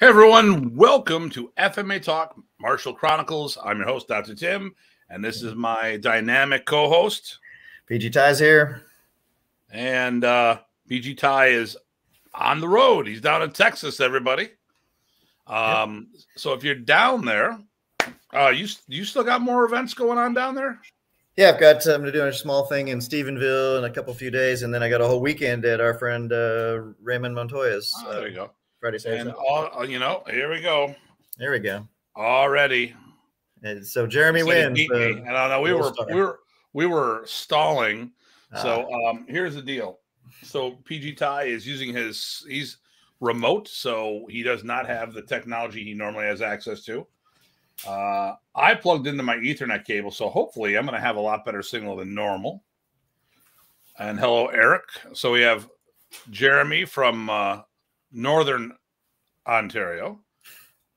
Hey everyone, welcome to FMA Talk Martial Chronicles. I'm your host, Dr. Tim, and this is my dynamic co-host. PG Ty's here. And PG Ty is on the road. He's down in Texas, everybody. Yep. So if you're down there, you still got more events going on down there? Yeah, I've got something to do, a small thing in Stephenville in a couple few days, and then I got a whole weekend at our friend Raymond Montoya's. Oh, there you go. Friday, Saturday, and all, you know, here we go. There we go. Already. And so Jeremy wins. And I know we were stalling. So here's the deal. So PG Ty is using his, he's remote, so he does not have the technology he normally has access to. I plugged into my Ethernet cable, so hopefully I'm going to have a lot better signal than normal. And hello, Eric. So we have Jeremy from Northern Ontario.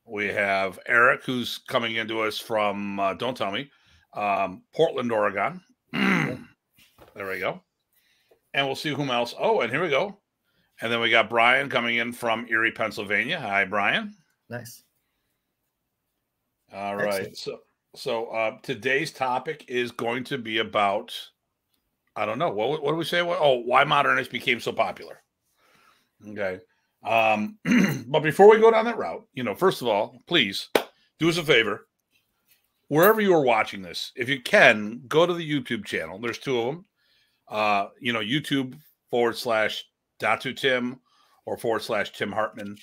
We have Eric, who's coming into us from don't tell me, Portland, Oregon. There we go. And we'll see whom else. Oh, and here we go. And then we got Brian coming in from Erie, Pennsylvania. Hi, Brian. Nice. All right. Excellent. So today's topic is going to be about, I don't know, what do we say? Oh, why Modern Arnis became so popular. Okay. But before we go down that route, you know, first of all, please do us a favor. Wherever you are watching this, if you can, go to the YouTube channel. There's two of them. You know, YouTube.com/Datu Tim or /Tim Hartman.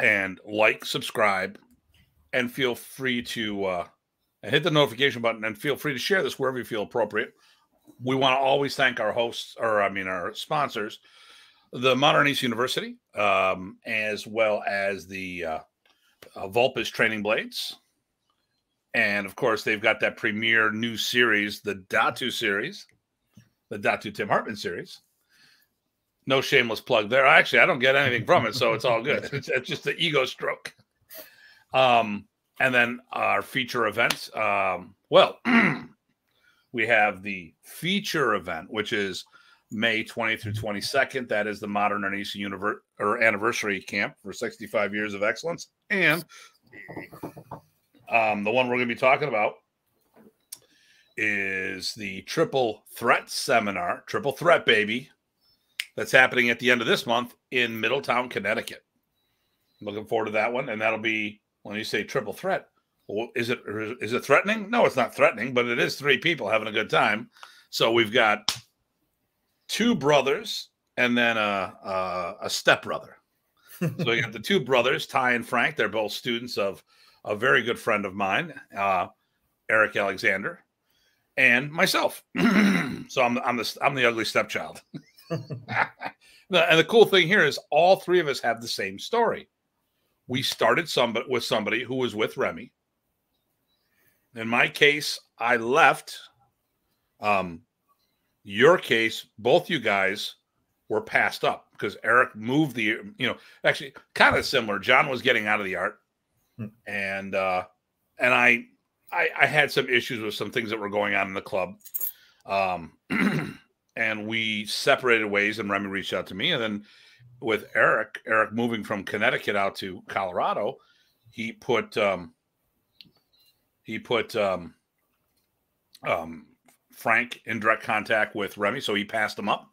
And like, subscribe, and feel free to hit the notification button, and feel free to share this wherever you feel appropriate. We want to always thank our hosts, or I mean our sponsors, the Modern Arnis University, as well as the Vulpes Training Blades. And, of course, they've got that premier new series, the Datu Tim Hartman series. No shameless plug there. Actually, I don't get anything from it, so it's all good. It's just the ego stroke. And then our feature events. Well, we have the feature event, which is May 20th through 22nd. That is the Modern Arnis Anniversary Camp for 65 Years of Excellence. And the one we're going to be talking about is the Triple Threat Seminar. Triple Threat, baby. That's happening at the end of this month in Middletown, Connecticut. I'm looking forward to that one. And that'll be, when you say triple threat, well, is it threatening? No, it's not threatening, but it is three people having a good time. So we've got two brothers, and then a stepbrother. So you got the two brothers, Ty and Frank. They're both students of a very good friend of mine, Eric Alexander, and myself. So I'm the ugly stepchild. And the cool thing here is all three of us have the same story. We started with somebody who was with Remy. In my case, I left. Your case, both you guys were passed up because Eric moved the, you know, actually kind of similar. John was getting out of the art, and I had some issues with some things that were going on in the club, and we separated ways. And Remy reached out to me, and then with Eric moving from Connecticut out to Colorado, he put Frank in direct contact with Remy, so he passed him up,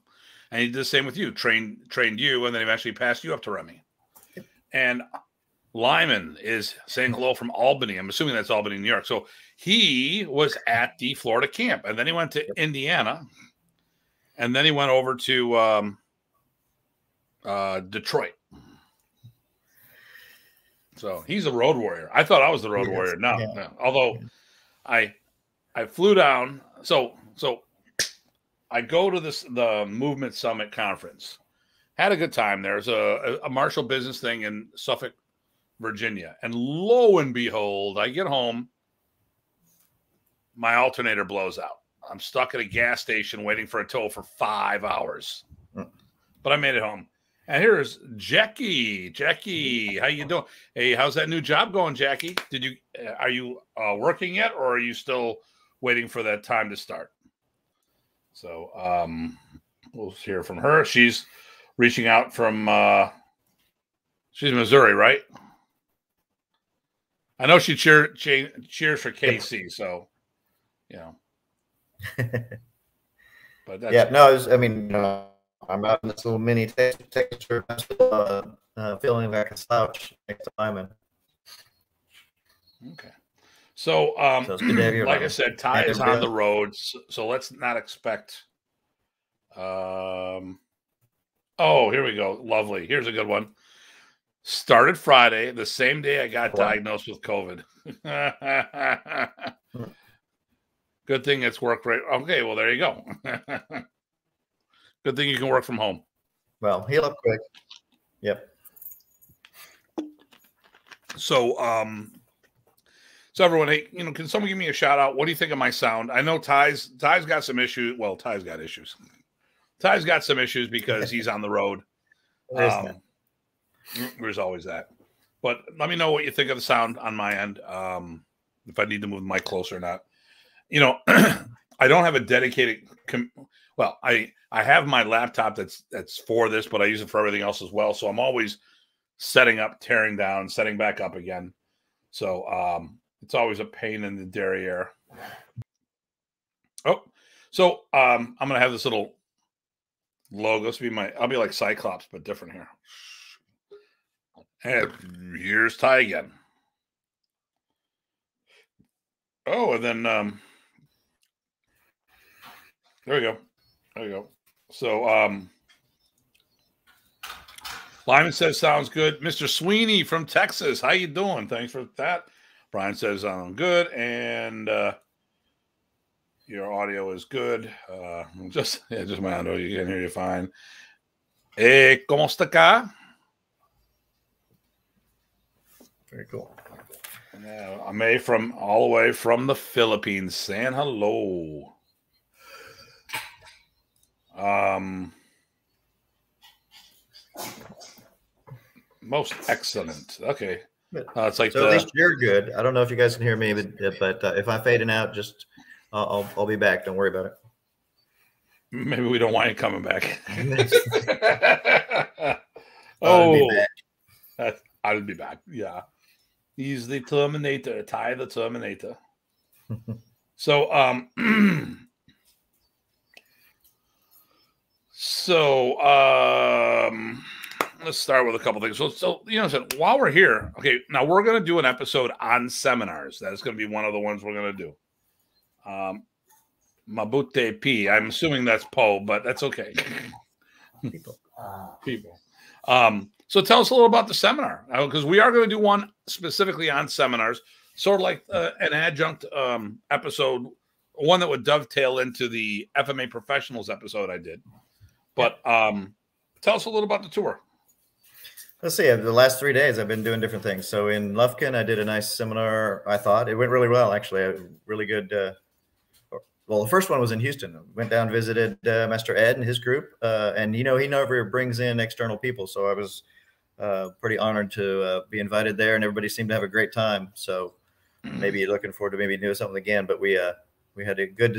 and he did the same with you. Trained you, and then eventually passed you up to Remy. And Lyman is saying hello from Albany. I'm assuming that's Albany, New York. So he was at the Florida camp, and then he went to Indiana, and then he went over to Detroit. So he's a road warrior. I thought I was the road warrior. No, yeah. No. Although I flew down. So I go to the Movement Summit Conference. Had a good time. There's a martial business thing in Suffolk, Virginia. And lo and behold, I get home. My alternator blows out. I'm stuck at a gas station waiting for a tow for 5 hours. But I made it home. And here's Jackie. Jackie, how you doing? Hey, how's that new job going, Jackie? Are you working yet, or are you still waiting for that time to start? So we'll hear from her. She's reaching out from She's Missouri, right? I know she cheers for KC, so you know. But that's, yeah, no, was, I mean, you know, I'm out in this little mini Texas trip. I'm still feeling like a slouch next to Lyman. Okay. So, like I said, Ty is on the road, so let's not expect. Oh, here we go. Lovely. Here's a good one. Started Friday, the same day I got diagnosed with COVID. Good thing it's work right. Okay, well, there you go. Good thing you can work from home. Well, heal up quick. Yep. So, so everyone, hey, you know, can someone give me a shout out? What do you think of my sound? I know Ty's got some issues. Well, Ty's got issues. Ty's got some issues because he's on the road. There's always that. But let me know what you think of the sound on my end. If I need to move the mic closer or not. You know, I don't have a dedicated. Well, I have my laptop that's for this, but I use it for everything else as well. So I'm always setting up, tearing down, setting back up again. So it's always a pain in the derriere. Oh, so I'm gonna have this little logo. This will be I'll be like Cyclops, but different here. And here's Ty again. Oh, and then there we go. There you go. So Lyman says sounds good. Mr. Sweeney from Texas, how you doing? Thanks for that. Brian says I'm good, and your audio is good. Just my audio. You can hear you fine. Hey, ¿cómo está acá? Very cool. Ame from all the way from the Philippines saying hello. Most excellent. Okay. It's like so at least you're good. I don't know if you guys can hear me, but if I'm fading out, just I'll be back. Don't worry about it. Maybe we don't want you coming back. I'll be back. Yeah, he's the Terminator. Ty the Terminator. So let's start with a couple things. So you know, while we're here, okay, now we're going to do an episode on seminars. That is going to be one of the ones we're going to do. Mabute P. I'm assuming that's Poe, but that's okay. People. So tell us a little about the seminar, because we are going to do one specifically on seminars, sort of like an adjunct episode, one that would dovetail into the FMA Professionals episode I did. But tell us a little about the tour. Let's see. The last 3 days, I've been doing different things. So in Lufkin, I did a nice seminar. I thought it went really well, actually. A really good. Well, the first one was in Houston. Went down, visited Master Ed and his group, and you know he never brings in external people. So I was pretty honored to be invited there, and everybody seemed to have a great time. So maybe looking forward to maybe doing something again. But we had a good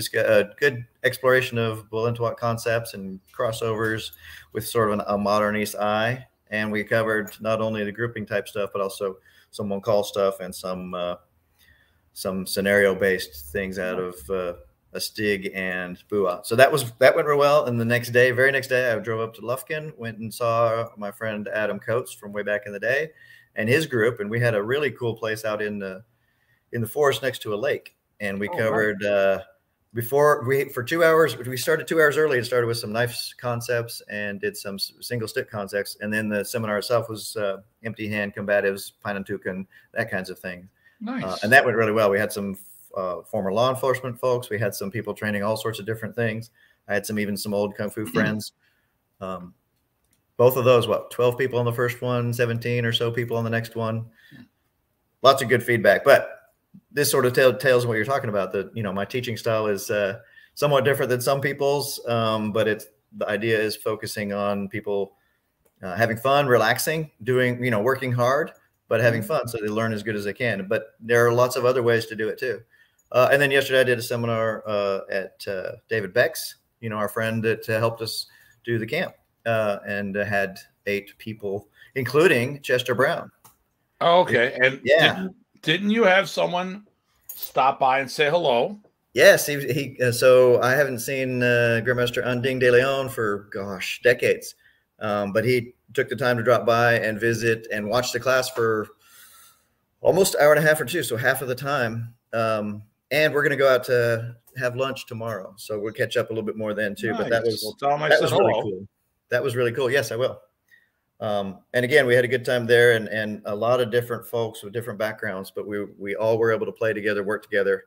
exploration of Balintawak concepts and crossovers with sort of a modernist eye. And we covered not only the grouping type stuff, but also some one-call stuff and some scenario-based things out of a Stig and Bua. So that went real well. And the next day, very next day, I drove up to Lufkin, went and saw my friend Adam Coates from way back in the day and his group. And we had a really cool place out in the forest next to a lake. And we covered for 2 hours, we started 2 hours early and started with some knife concepts and did some single stick concepts. And then the seminar itself was empty hand combatives, Pinatukan, that kinds of thing. Nice. And that went really well. We had some former law enforcement folks. We had some people training all sorts of different things. I had even some old Kung Fu friends. Both of those, what, 12 people on the first one, 17 or so people on the next one. Lots of good feedback. But this sort of tells what you're talking about. That, you know, my teaching style is somewhat different than some people's, but the idea is focusing on people having fun, relaxing, doing, you know, working hard, but having fun so they learn as good as they can. But there are lots of other ways to do it too. And then yesterday I did a seminar at David Beck's, you know, our friend that helped us do the camp, and had 8 people including Chester Brown. Oh, okay. And yeah, didn't you have someone stop by and say hello? Yes. So I haven't seen Grandmaster Undine de Leon for, gosh, decades. But he took the time to drop by and visit and watch the class for almost an hour and a half or two. So half of the time. And we're going to go out to have lunch tomorrow. So we'll catch up a little bit more then too. Nice. But that was really cool. That was really cool. Yes, I will. And again, we had a good time there and a lot of different folks with different backgrounds, but we all were able to play together, work together.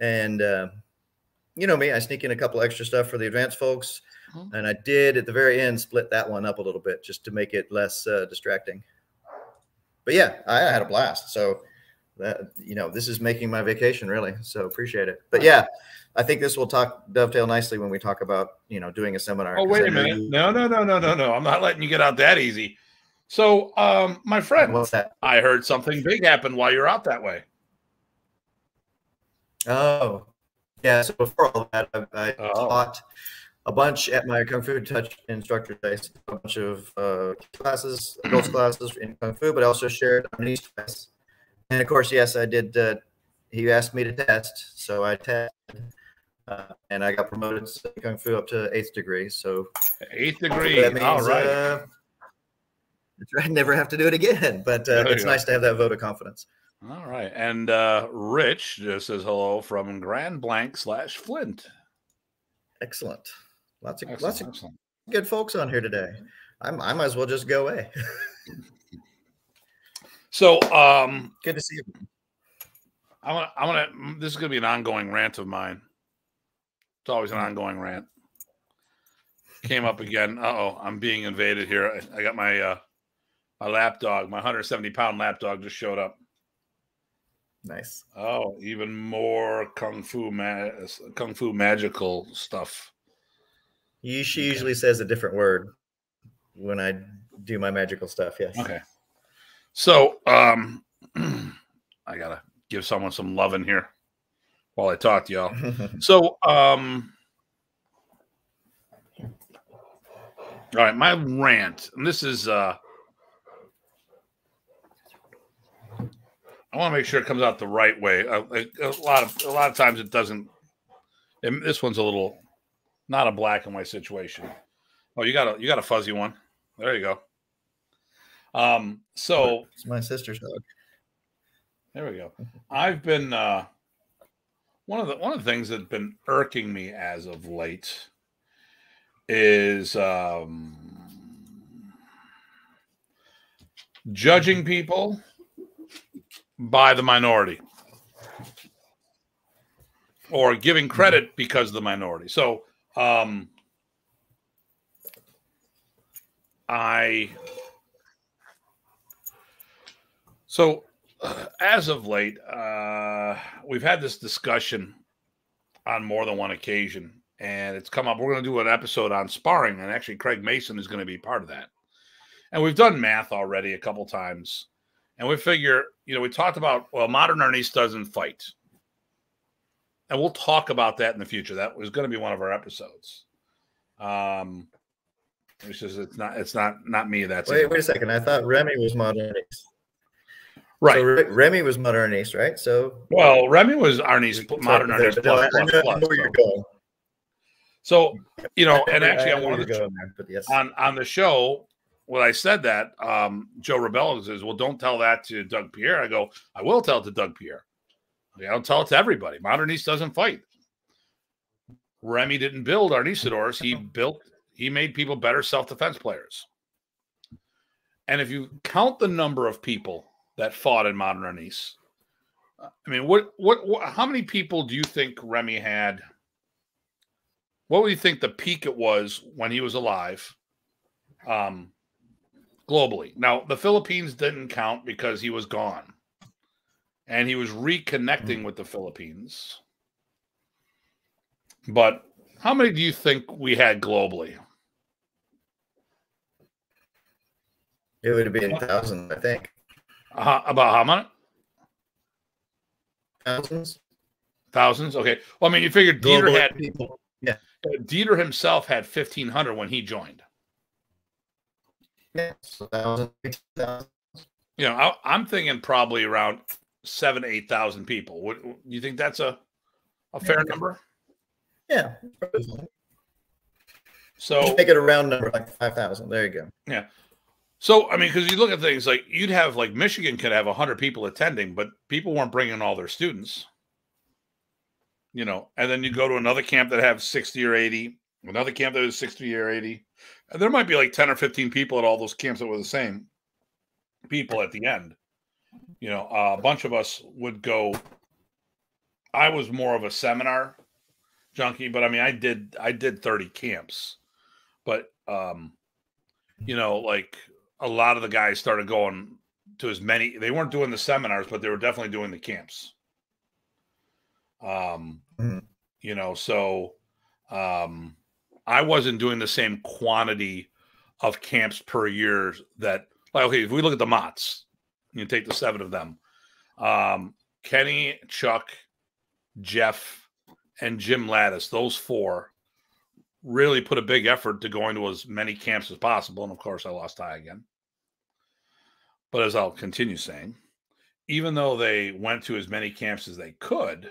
And, you know me, I sneak in a couple extra stuff for the advanced folks. Mm-hmm. And I did at the very end split that one up a little bit just to make it less distracting. But yeah, I had a blast. So that, you know, this is making my vacation really. So appreciate it. But yeah, I think this will dovetail nicely when we talk about, you know, doing a seminar. Oh, wait a minute. No. I'm not letting you get out that easy. So my friend, what's that? I heard something big happen while you're out that way. Oh, yeah. So before all that, I taught a bunch at my Kung Fu Touch instructor. I taught a bunch of classes, adults classes in Kung Fu, but I also shared on these tests. And of course, yes, I did. He asked me to test, so I tested, and I got promoted to Kung Fu up to 8th degree. So 8th degree. That means, all right. I never have to do it again, but it's nice to have that vote of confidence. All right. And Rich just says hello from Grand Blanc / Flint. Excellent. Lots of good folks on here today. I might as well just go away. So good to see you. This is going to be an ongoing rant of mine. It's always an ongoing rant. Came up again. Uh-oh, I'm being invaded here. I got my lapdog, my 170-pound lapdog just showed up. Nice. Oh, even more Kung Fu magical stuff. She usually says a different word when I do my magical stuff, yes. Okay. So I got to give someone some love in here while I talk to y'all. So, all right, my rant, and this is, I want to make sure it comes out the right way. A lot of times it doesn't. And this one's a little, not a black and white situation. Oh, you got a fuzzy one. There you go. So it's my sister's dog. There we go. I've been one of the things that's been irking me as of late is judging people by the minority or giving credit because of the minority. So as of late, we've had this discussion on more than one occasion, and it's come up. We're going to do an episode on sparring, and actually Craig Mason is going to be part of that. And we've done math already a couple times, and we figure, you know, we talked about, well, Modern Arnis doesn't fight. And we'll talk about that in the future. That was going to be one of our episodes. It's just, it's not me. That's wait a second. I thought Remy was Modern Arnis. Right. So Remy was Modern Arnis, right? So well, Remy was Arnis, Modern Arnis. So, you know, and actually I wanted to on the show when I said that, Joe Rebello says, well, don't tell that to Doug Pierre. I go, I will tell it to Doug Pierre. I don't tell it to everybody. Modern Arnis doesn't fight. Remy didn't build Arnisadors. He made people better self-defense players. And if you count the number of people that fought in Modern Arnis. I mean, what? How many people do you think Remy had? What would you think the peak it was when he was alive, globally? Now, the Philippines didn't count because he was gone, and he was reconnecting with the Philippines. But how many do you think we had globally? It would have been thousands, I think. About how much? Thousands. Thousands? Okay. Well, I mean, you figured Dieter global had people. Yeah. Dieter himself had 1,500 when he joined. Yeah, so that was in 2000. You know, I'm thinking probably around 7,000 to 8,000 people. What do you think? That's a fair number? Yeah. So just make it a round number, like 5,000. There you go. Yeah. So I mean, because you look at things like you'd have like Michigan could have 100 people attending, but people weren't bringing all their students. You know, and then you go to another camp that have 60 or 80, another camp that is 60 or 80, and there might be like 10 or 15 people at all those camps that were the same people at the end. You know, a bunch of us would go. I was more of a seminar junkie, but I mean, I did 30 camps, but you know, like a lot of the guys started going to as many. They weren't doing the seminars, but they were definitely doing the camps. You know, so I wasn't doing the same quantity of camps per year that, like, okay, if we look at the Mott's, you take the 7 of them, Kenny, Chuck, Jeff, and Jim Lattice, those 4 really put a big effort to going to as many camps as possible. And of course I lost Ty again, but as I'll continue saying, even though they went to as many camps as they could,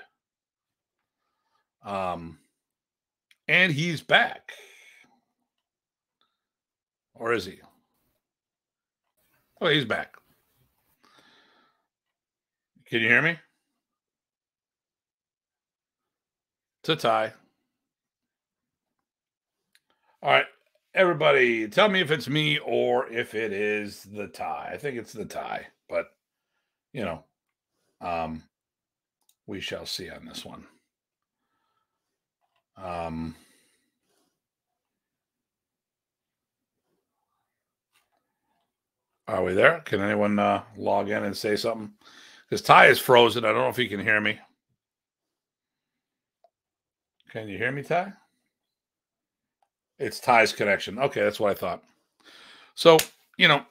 and he's back, or is he? Oh, he's back. Can you hear me? To Ty. All right, everybody, tell me if it's me or if it is the Ty. I think it's the Ty, but you know, we shall see on this one. Are we there? Can anyone log in and say something? Because Ty is frozen. I don't know if he can hear me. Can you hear me, Ty? It's Ty's connection. Okay, that's what I thought. So, you know,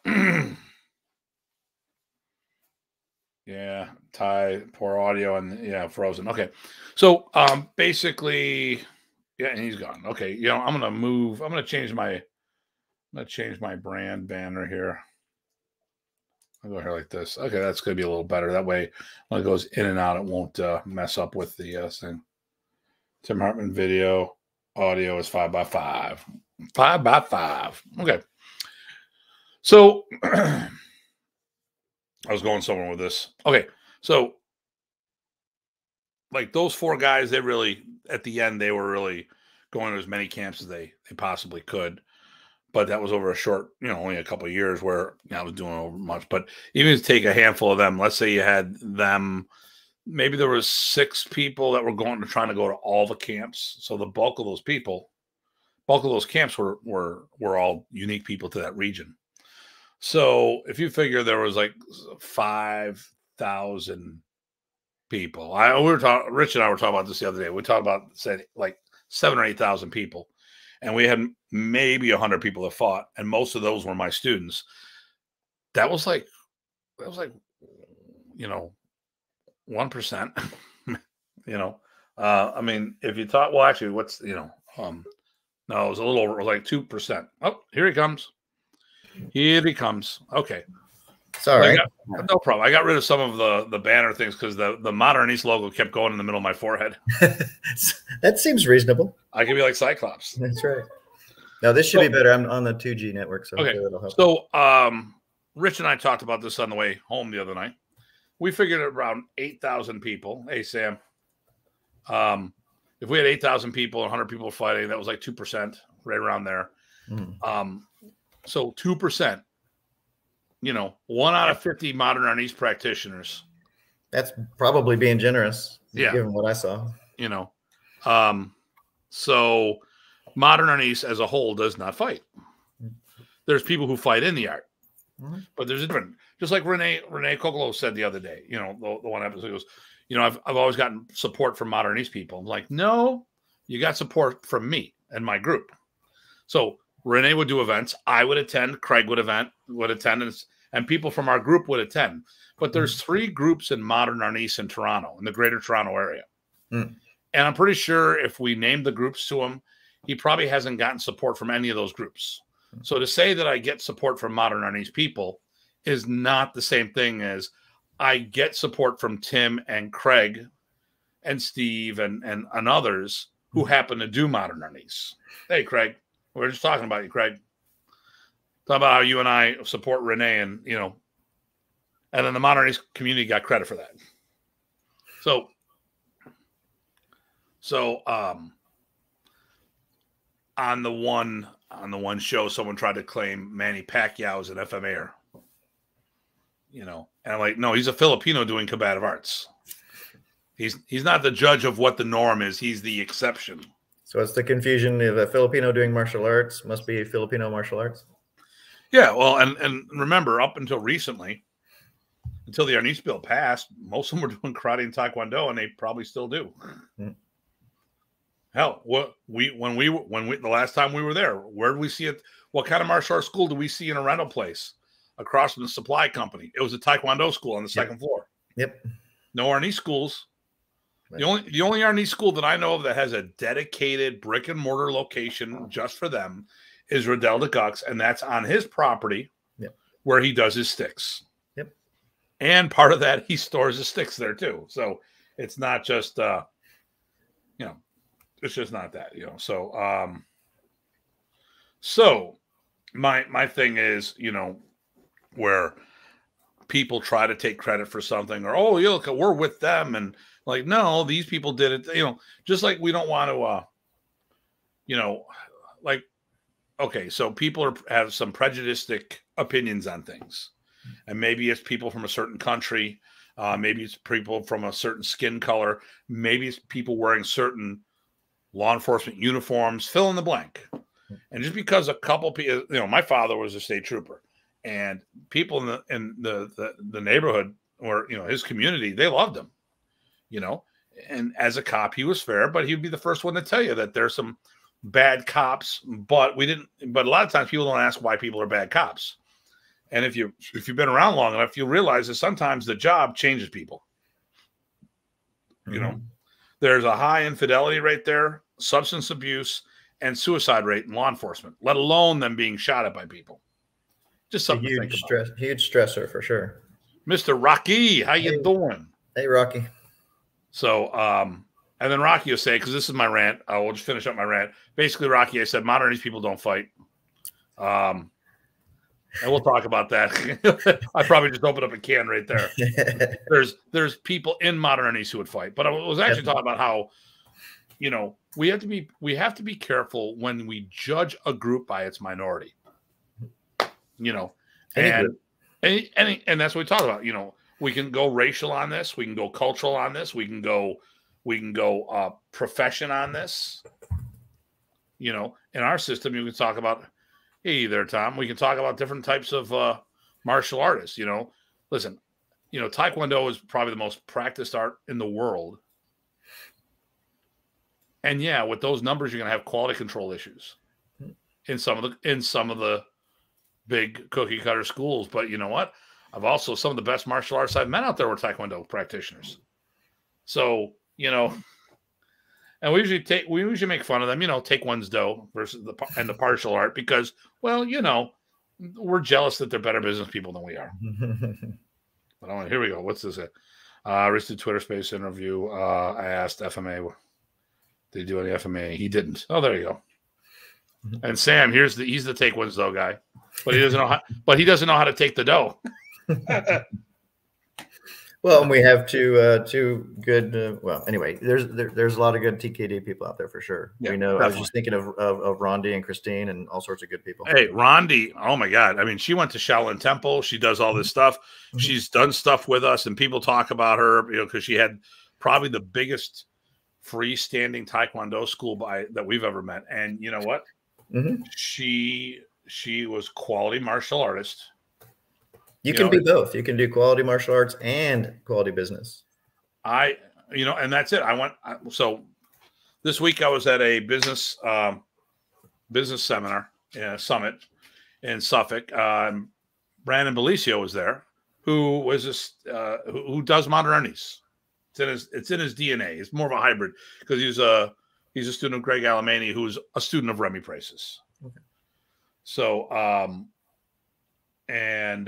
yeah, Ty, poor audio, and yeah, frozen. Okay, so basically, yeah, and he's gone. Okay, you know, I'm gonna move. I'm gonna change my brand banner here. I'll go here like this. Okay, that's gonna be a little better. That way, when it goes in and out, it won't mess up with the thing. Tim Hartman video audio is 5x5. 5x5. Okay, so. I was going somewhere with this. Okay, so like those 4 guys, they really, at the end, they were really going to as many camps as they possibly could. But that was over a short, you know, only a couple of years where I was doing over much. But even to take a handful of them, let's say you had them, maybe there was 6 people that were going to trying to go to all the camps. So the bulk of those people, bulk of those camps were all unique people to that region. So if you figure there was like 5,000 people, Rich and I were talking about this the other day. We talked about, said, like 7,000 or 8,000 people, and we had maybe 100 people that fought, and most of those were my students. That was like, you know, 1%. You know, I mean, if you thought, well, actually, what's, you know, no, it was a little over, like 2%. Oh, here he comes. Here he comes. Okay. Sorry. No problem. I got rid of some of the banner things because the Modern East logo kept going in the middle of my forehead. That seems reasonable. I could be like Cyclops. That's right. No, this should be better. I'm on the 2G network. So okay. It'll help. So Rich and I talked about this on the way home the other night. We figured around 8,000 people. Hey, Sam. If we had 8,000 people, 100 people fighting, that was like 2%, right around there. Mm. So 2%, you know, 1 out of 50 Modern Arnis practitioners. That's probably being generous, yeah, given what I saw. You know, so Modern Arnis as a whole does not fight. There's people who fight in the art, mm-hmm, but there's a different. Just like Renee Kokolo said the other day, you know, the one episode goes, you know, I've always gotten support from Modern Arnis people. I'm like, no, you got support from me and my group. So Renee would do events. I would attend. Craig would attend, and people from our group would attend. But there's 3 groups in Modern Arnis in Toronto, in the greater Toronto area. Mm. And I'm pretty sure if we named the groups to him, he probably hasn't gotten support from any of those groups. So to say that I get support from Modern Arnis people is not the same thing as I get support from Tim and Craig and Steve and others who happen to do Modern Arnis. Hey, Craig, we're just talking about you, Craig. Talking about how you and I support Renee and, you know, and then the Modern Arnis community got credit for that. So on the one show, someone tried to claim Manny Pacquiao as an FMA'er. You know, and I'm like, no, he's a Filipino doing combative arts. He's not the judge of what the norm is. He's the exception. So it's the confusion of a Filipino doing martial arts must be Filipino martial arts. Yeah, well, and remember, up until recently, until the Arnis bill passed, most of them were doing karate and taekwondo, and they probably still do. Mm-hmm. Hell, when we the last time we were there, where did we see it? What kind of martial arts school do we see in a rental place across from the supply company? It was a taekwondo school on the second floor. Yep. No Arnis schools. Right. The only Arnis school that I know of that has a dedicated brick and mortar location just for them is Riddell de Gucks, and that's on his property where he does his sticks. Yep. And part of that, he stores his sticks there too. So it's not just you know. It's just not that, you know. So, my thing is, you know, where people try to take credit for something, or oh, look, we're with them, and like, no, these people did it, you know. Just like we don't want to, you know, like, okay, so people have some prejudiced opinions on things, and maybe it's people from a certain country, maybe it's people from a certain skin color, maybe it's people wearing certain law enforcement uniforms, fill in the blank. And just because a couple people, you know, my father was a state trooper, and people in the neighborhood, or, you know, his community, they loved him, you know, and as a cop, he was fair, but he'd be the first one to tell you that there's some bad cops, but a lot of times people don't ask why people are bad cops. And if you've been around long enough, you'll realize that sometimes the job changes people, you know. There's a high infidelity rate there, substance abuse, and suicide rate in law enforcement, let alone them being shot at by people. Just something a huge stress, huge stressor for sure. Mr. Rocky, how you doing? Hey, Rocky. So, and then Rocky will say, because this is my rant, I will just finish up my rant. Basically, Rocky, I said, Modern Arnis people don't fight. And we'll talk about that. I probably just opened up a can right there. There's people in Modern Arnis who would fight, but I was actually talking about how, you know, we have to be careful when we judge a group by its minority. You know, and that's what we talk about. You know, we can go racial on this, we can go cultural on this, we can go profession on this. You know, in our system, you can talk about. Hey there, Tom. We can talk about different types of martial artists. You know, listen, you know, taekwondo is probably the most practiced art in the world. And yeah, with those numbers, you're going to have quality control issues in some of the big cookie cutter schools. But you know what? I've also some of the best martial artists I've met out there were taekwondo practitioners. So you know, and we usually make fun of them. You know, taekwondo versus the partial art because. Well, you know, we're jealous that they're better business people than we are. But I'm like, here we go. What's this? Arrested Twitter space interview. I asked FMA, did he do any FMA? He didn't. Oh, there you go. And Sam, he's the take ones though guy, but he doesn't know how to take the dough. Well, and we have two good. Well, anyway, there's a lot of good TKD people out there for sure. Yeah, we know. Definitely. I was just thinking of Rondi and Christine and all sorts of good people. Hey, Rondi! Oh my God! I mean, she went to Shaolin Temple. She does all this stuff. She's done stuff with us, and people talk about her, you know, because she had probably the biggest freestanding Taekwondo school that we've ever met. And you know what? Mm-hmm. She was quality martial artist. You can do both. You can do quality martial arts and quality business. You know, and that's it. So this week I was at a business seminar summit in Suffolk. Brandon Bellisio was there, who was who does Modern Arnis. It's in his DNA. It's more of a hybrid because he's a student of Greg Alemany, who's a student of Remy Price's. Okay. So, and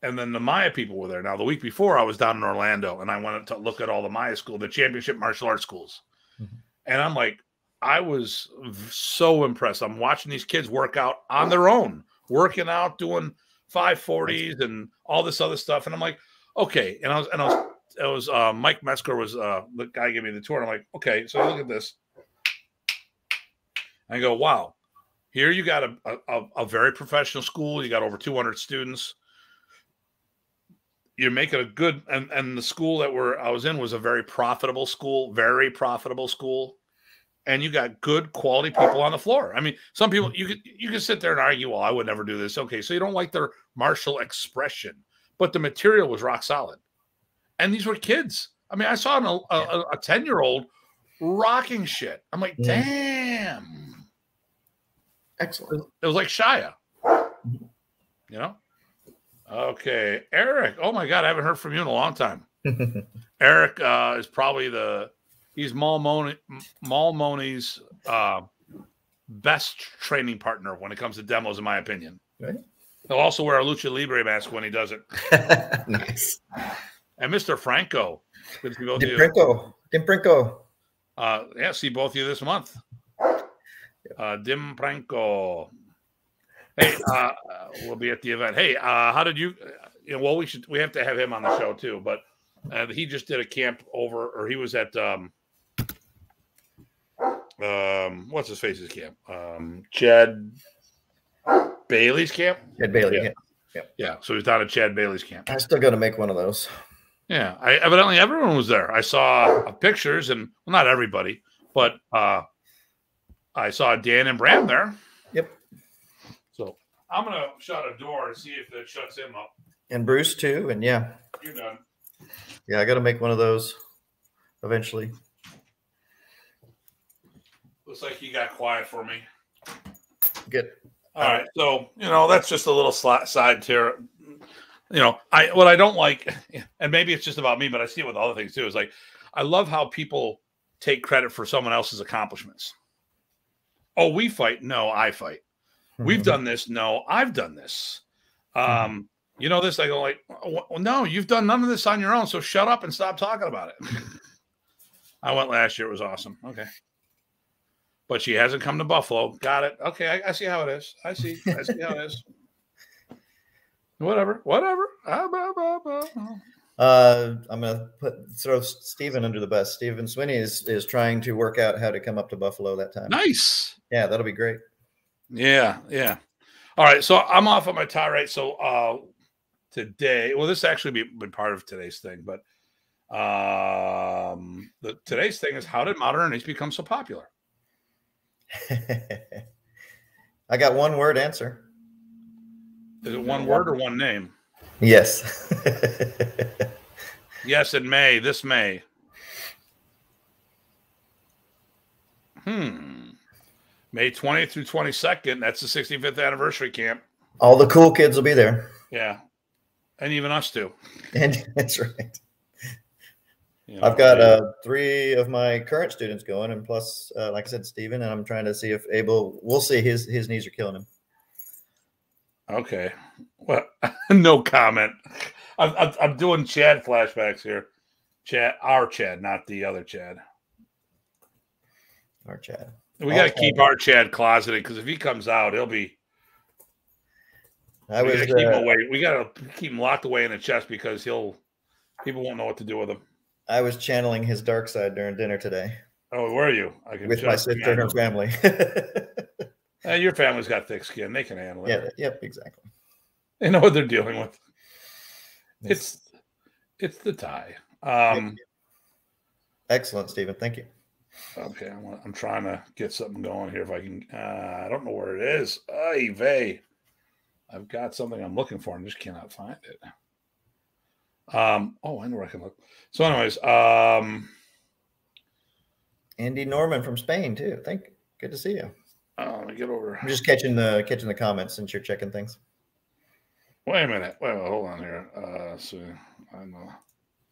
then the Maya people were there. Now, the week before, I was down in Orlando, and I went up to look at all the Maya school, the championship martial arts schools. Mm-hmm. And I'm like, I was so impressed. I'm watching these kids work out on their own, working out, doing 540s and all this other stuff. And I'm like, okay. And I was Mike Metzger was the guy who gave me the tour. And I'm like, okay, so I look at this. I go, wow, here you got a very professional school. You got over 200 students. You're making a good, and the school that I was in was a very profitable school. And you got good quality people on the floor. I mean, some people, you could sit there and argue, well, I would never do this. Okay, so you don't like their martial expression, but the material was rock solid. And these were kids. I mean, I saw a 10-year-old rocking shit. I'm like, damn. Excellent. It was like Shia, you know? Okay, Eric. Oh, my God, I haven't heard from you in a long time. Eric is probably he's Malmoni's best training partner when it comes to demos, in my opinion. Right. He'll also wear a Lucha Libre mask when he does it. Nice. And Mr. Franco. Good to see both of you. Dim Franco. Yeah, see both of you this month. Dim Franco. Hey, we'll be at the event. Hey, how did you – you know, well, we have to have him on the show too, but – he just did a camp over, or he was at what's his face's camp? Chad Bailey's camp. Chad Bailey, yeah. Yeah. So he's down at Chad Bailey's camp. I still got to make one of those. Yeah, evidently everyone was there. I saw pictures, and well, not everybody, but I saw Dan and Bram there. Yep. So I'm gonna shut a door and see if that shuts him up. And Bruce too, and yeah. You're done. Yeah, I got to make one of those eventually. Looks like you got quiet for me. Good. All right. So, you know, that's just a little side tear. You know, what I don't like, and maybe it's just about me, but I see it with other things too, is like, I love how people take credit for someone else's accomplishments. Oh, we fight. No, I fight. Mm-hmm. We've done this. No, I've done this. Mm-hmm. You know this, I go like, well, no, you've done none of this on your own, so shut up and stop talking about it. I went last year. It was awesome. Okay. But she hasn't come to Buffalo. Got it. Okay, I see how it is. I see how it is. Whatever. Whatever. I'm going to throw Stephen under the bus. Stephen Swinney is trying to work out how to come up to Buffalo that time. Nice. Yeah, that'll be great. Yeah, yeah. All right, so I'm off on my tirade, so today, well, this actually been part of today's thing, but today's thing is, how did Modern Arnis become so popular? I got one word answer. Is it one word or one name? Yes. Yes, in May, this May. May 20th through 22nd. That's the 65th anniversary camp. All the cool kids will be there. Yeah. And even us too. And that's right. You know, I've got three of my current students going, and plus, like I said, Stephen, and I'm trying to see if Abel. We'll see. His knees are killing him. Okay. Well, no comment. I'm doing Chad flashbacks here. Chad, our Chad, not the other Chad. Our Chad. We got to keep our Chad closeted, because if he comes out, he'll be. I was keep him away. We got to keep him locked away in the chest, because people won't know what to do with him. I was channeling his dark side during dinner today. Oh, were you? I can with my sister and her family. Your family's got thick skin; they can handle it. Yeah, yep, exactly. They know what they're dealing with. Yes. It's the tie. Excellent, Stephen. Thank you. Okay, I'm trying to get something going here. If I can, I don't know where it is. I've got something I'm looking for and just cannot find it. Oh, I know where I can look. So, anyways, Andy Norman from Spain too. Thank you. Good to see you. Let me get over. I'm just catching the comments since you're checking things. Wait a minute. Hold on here. So I know.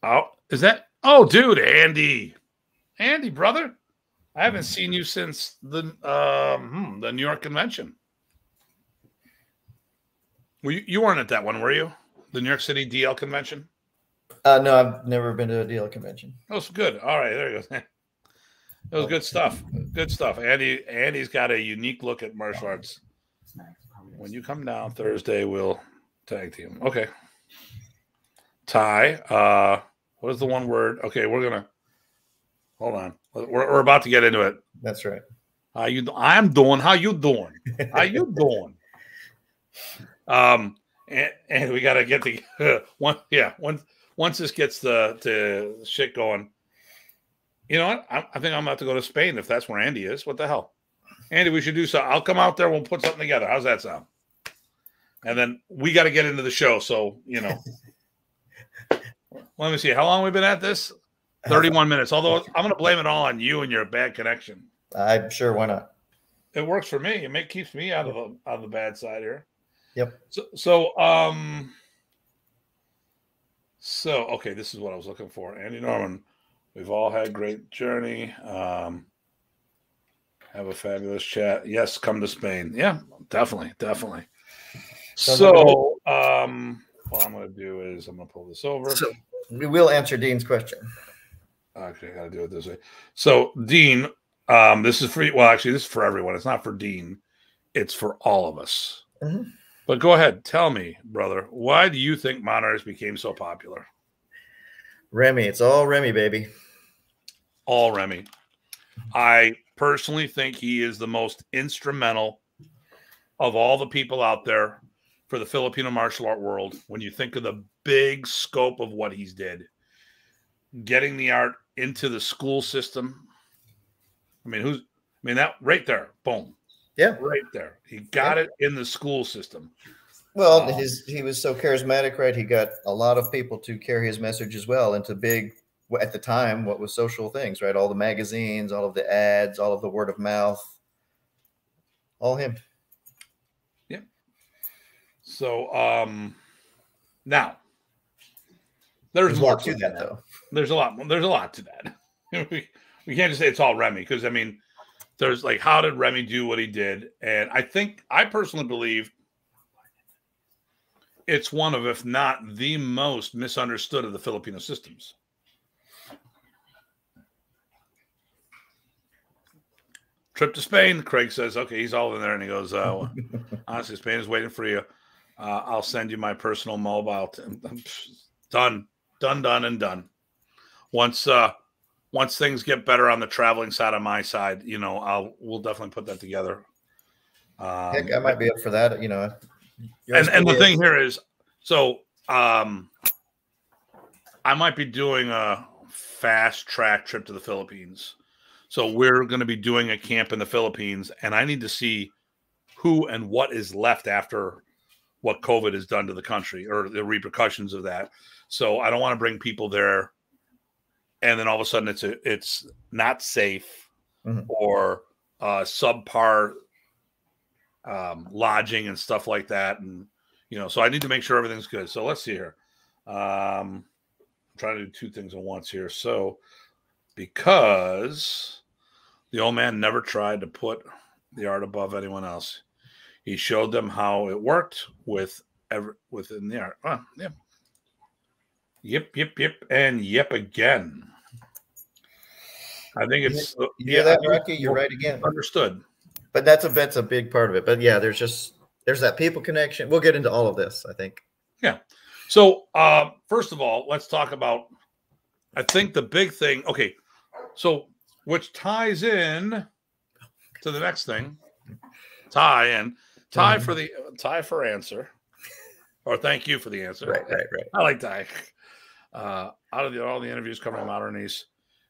Oh, is that? Oh, dude, Andy. Andy, brother, I haven't seen you since the New York convention. Well, you weren't at that one, were you? The New York City DL convention? No, I've never been to a DL convention. That was good. All right, there you go. It was good stuff. Good stuff. Andy's got a unique look at martial arts. When you come down Thursday, we'll tag team. Okay. Ty, what is the one word? Okay, we're going to – hold on. We're about to get into it. That's right. I'm doing. How you doing? How you doing? And we got to get the one. Yeah, once this gets the shit going. You know what? I think I'm about to go to Spain if that's where Andy is. What the hell? Andy, we should do so. I'll come out there. We'll put something together. How's that sound? And then we got to get into the show. So, you know, let me see. How long we've been at this? 31 minutes. Although I'm going to blame it all on you and your bad connection. I'm sure. Why not? It works for me. It keeps me out of the bad side here. Yep. So okay, this is what I was looking for. Andy Norman. We've all had a great journey. Have a fabulous chat. Yes, come to Spain. Yeah, definitely, definitely. So what I'm going to do is I'm going to pull this over. So we will answer Dean's question. Actually, I got to do it this way. So Dean, this is for you. Well, actually, this is for everyone. It's not for Dean. It's for all of us. Mm-hmm. But go ahead. Tell me, brother, why do you think Modern Arnis became so popular? Remy, it's all Remy, baby. All Remy. I personally think he is the most instrumental of all the people out there for the Filipino martial art world. When you think of the big scope of what he's did, getting the art into the school system. I mean, that right there, boom. Yeah. Right there. He got it in the school system. Well, he was so charismatic, right? He got a lot of people to carry his message as well into big, at the time, what was social things, right? All the magazines, all of the ads, all of the word of mouth, all him. Yeah. So now there's more to that, though. There's a lot to that. We can't just say it's all Remy because, I mean, there's like, how did Remy do what he did? And I personally believe it's one of, if not the most misunderstood of the Filipino systems. Trip to Spain, Craig says, okay, he's all in there. And he goes, honestly, Spain is waiting for you. I'll send you my personal mobile. Done. Once things get better on the traveling side on my side, you know, we'll definitely put that together. Heck, I might be up for that, you know. And the thing here is, so I might be doing a fast track trip to the Philippines. So we're going to be doing a camp in the Philippines, and I need to see who and what is left after what COVID has done to the country or the repercussions of that. So I don't want to bring people there, and then all of a sudden it's not safe or subpar lodging and stuff like that. And, you know, so I need to make sure everything's good. So let's see here. I'm trying to do two things at once here. So because the old man never tried to put the art above anyone else, he showed them how it worked within the art. Oh, yeah. Yep. And yep again. I think it's, you hear that, Rocky? You're right again. Understood. But that's a big part of it. But yeah, there's that people connection. We'll get into all of this, I think. Yeah. So first of all, let's talk about, I think the big thing. Okay. So which ties in to the next thing. Tie for answer. Or thank you for the answer. Right. I like Ty. Out of all the interviews covering Modern Arnis,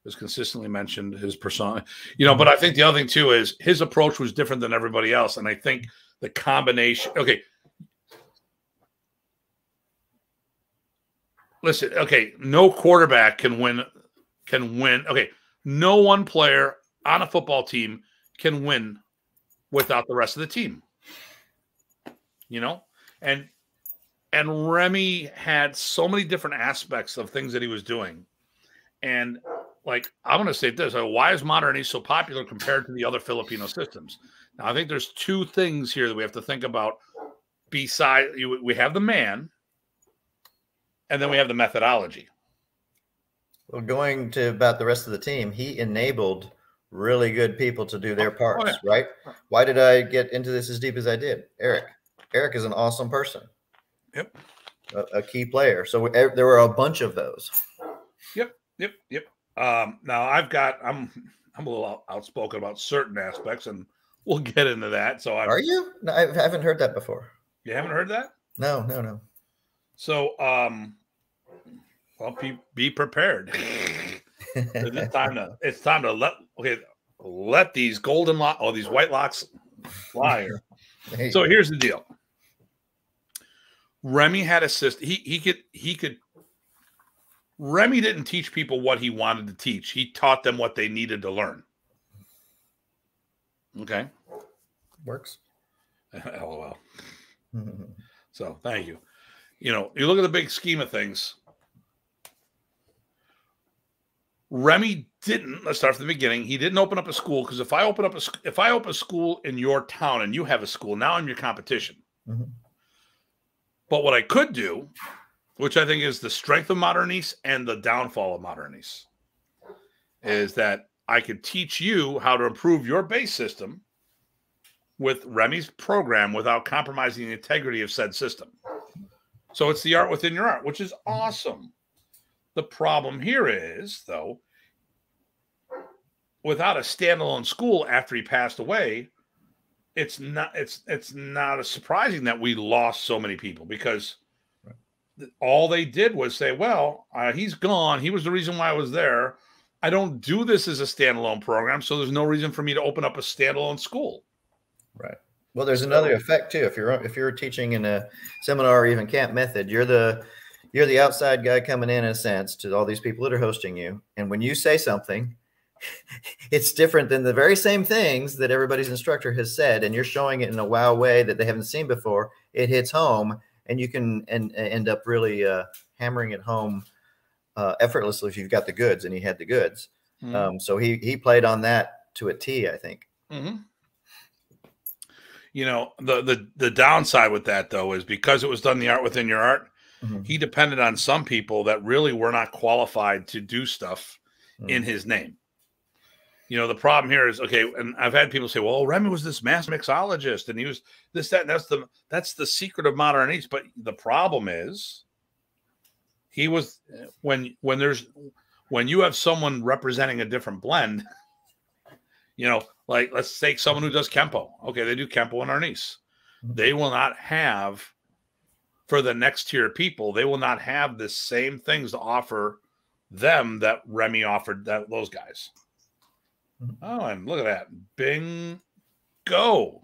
was consistently mentioned his persona, you know, but I think the other thing too is his approach was different than everybody else. And I think the combination, okay. Listen, okay. No quarterback can win. Okay. No one player on a football team can win without the rest of the team, you know, and Remy had so many different aspects of things that he was doing. And like, I'm going to say this. Why is Modern Arnis so popular compared to the other Filipino systems? Now, I think there's two things here that we have to think about beside, we have the man, and then we have the methodology. Well, going to about the rest of the team, he enabled really good people to do their parts, right? Why did I get into this as deep as I did? Eric. Eric is an awesome person. Yep. A key player. So there were a bunch of those. Yep. Yep. Yep. Now I'm a little outspoken about certain aspects, and we'll get into that. So are you? No, I haven't heard that before. You haven't heard that? No, no, no. So, well, be prepared. it's time to let these golden locks, oh, these white locks fly here. Hey. So here's the deal. Remy had a system. Remy didn't teach people what he wanted to teach. He taught them what they needed to learn. Okay. Works. LOL. So thank you. You know, you look at the big scheme of things. Remy didn't, let's start from the beginning. He didn't open up a school, because if I open a school in your town and you have a school, now I'm your competition. Mm-hmm. But what I could do, which I think is the strength of Modern Arnis and the downfall of Modern Arnis, is that I could teach you how to improve your base system with Remy's program without compromising the integrity of said system. So it's the art within your art, which is awesome. The problem here is, though, without a standalone school after he passed away, it's not surprising that we lost so many people, because all they did was say, well, he's gone. He was the reason why I was there. I don't do this as a standalone program, so there's no reason for me to open up a standalone school. Right. Well, there's another effect, too. If you're teaching in a seminar or even camp method, you're the outside guy coming in a sense to all these people that are hosting you. And when you say something, it's different than the very same things that everybody's instructor has said, and you're showing it in a wow way that they haven't seen before. It hits home, and you can end up really hammering it home effortlessly if you've got the goods, and he had the goods. Mm-hmm. So he played on that to a T, I think. Mm-hmm. You know, the downside with that, though, is because it was done the art within your art, mm-hmm. he depended on some people that really were not qualified to do stuff mm-hmm. in his name. You know, the problem here is, okay, and I've had people say, well, Remy was this master mixologist, and he was this, that, and that's the secret of Modern Arnis. But the problem is, he was when you have someone representing a different blend, you know, like let's take someone who does Kempo. Okay, they do Kempo in Arnis. They will not have, for the next tier of people, they will not have the same things to offer them that Remy offered those guys. Oh, and look at that. Bingo.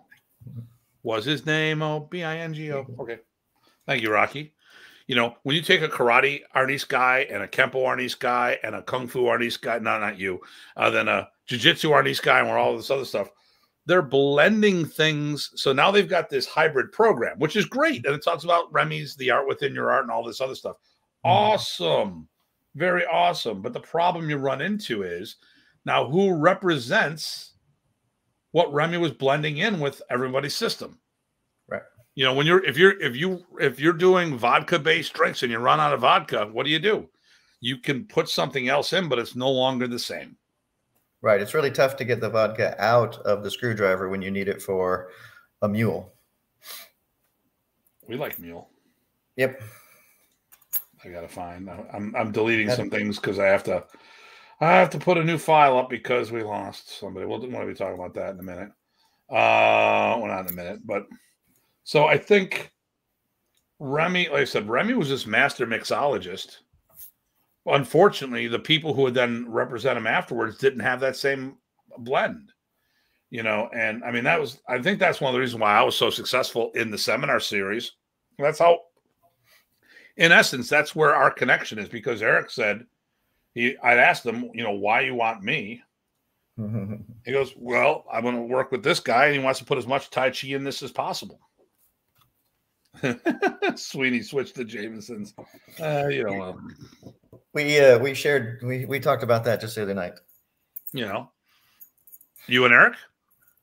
Was his name? Oh, B-I-N-G-O. Okay. Thank you, Rocky. You know, when you take a karate Arnis guy and a Kempo Arnis guy and a Kung Fu Arnis guy, no, not you, then a Jiu-Jitsu Arnis guy and all this other stuff, they're blending things. So now they've got this hybrid program, which is great. And it talks about Remy's, the art within your art and all this other stuff. Awesome. Very awesome. But the problem you run into is now who represents what Remy was blending in with everybody's system. Right. You know, when if you're doing vodka-based drinks and you run out of vodka, what do? You can put something else in, but it's no longer the same. Right. It's really tough to get the vodka out of the screwdriver when you need it for a mule. We like mule. Yep. I gotta find. I'm deleting some things because I have to put a new file up because we lost somebody. We'll want to be talking about that in a minute. Well, not in a minute, but. So I think Remy, like I said, Remy was this master mixologist. Unfortunately, the people who would then represent him afterwards didn't have that same blend, you know. And I mean, I think that's one of the reasons why I was so successful in the seminar series. That's how, in essence, that's where our connection is, because Eric said, I'd asked him, you know, why you want me? He goes, well, I'm going to work with this guy, and he wants to put as much Tai Chi in this as possible. Sweeney switched to Jameson's. You know, we talked about that just the other night. You know, you and Eric?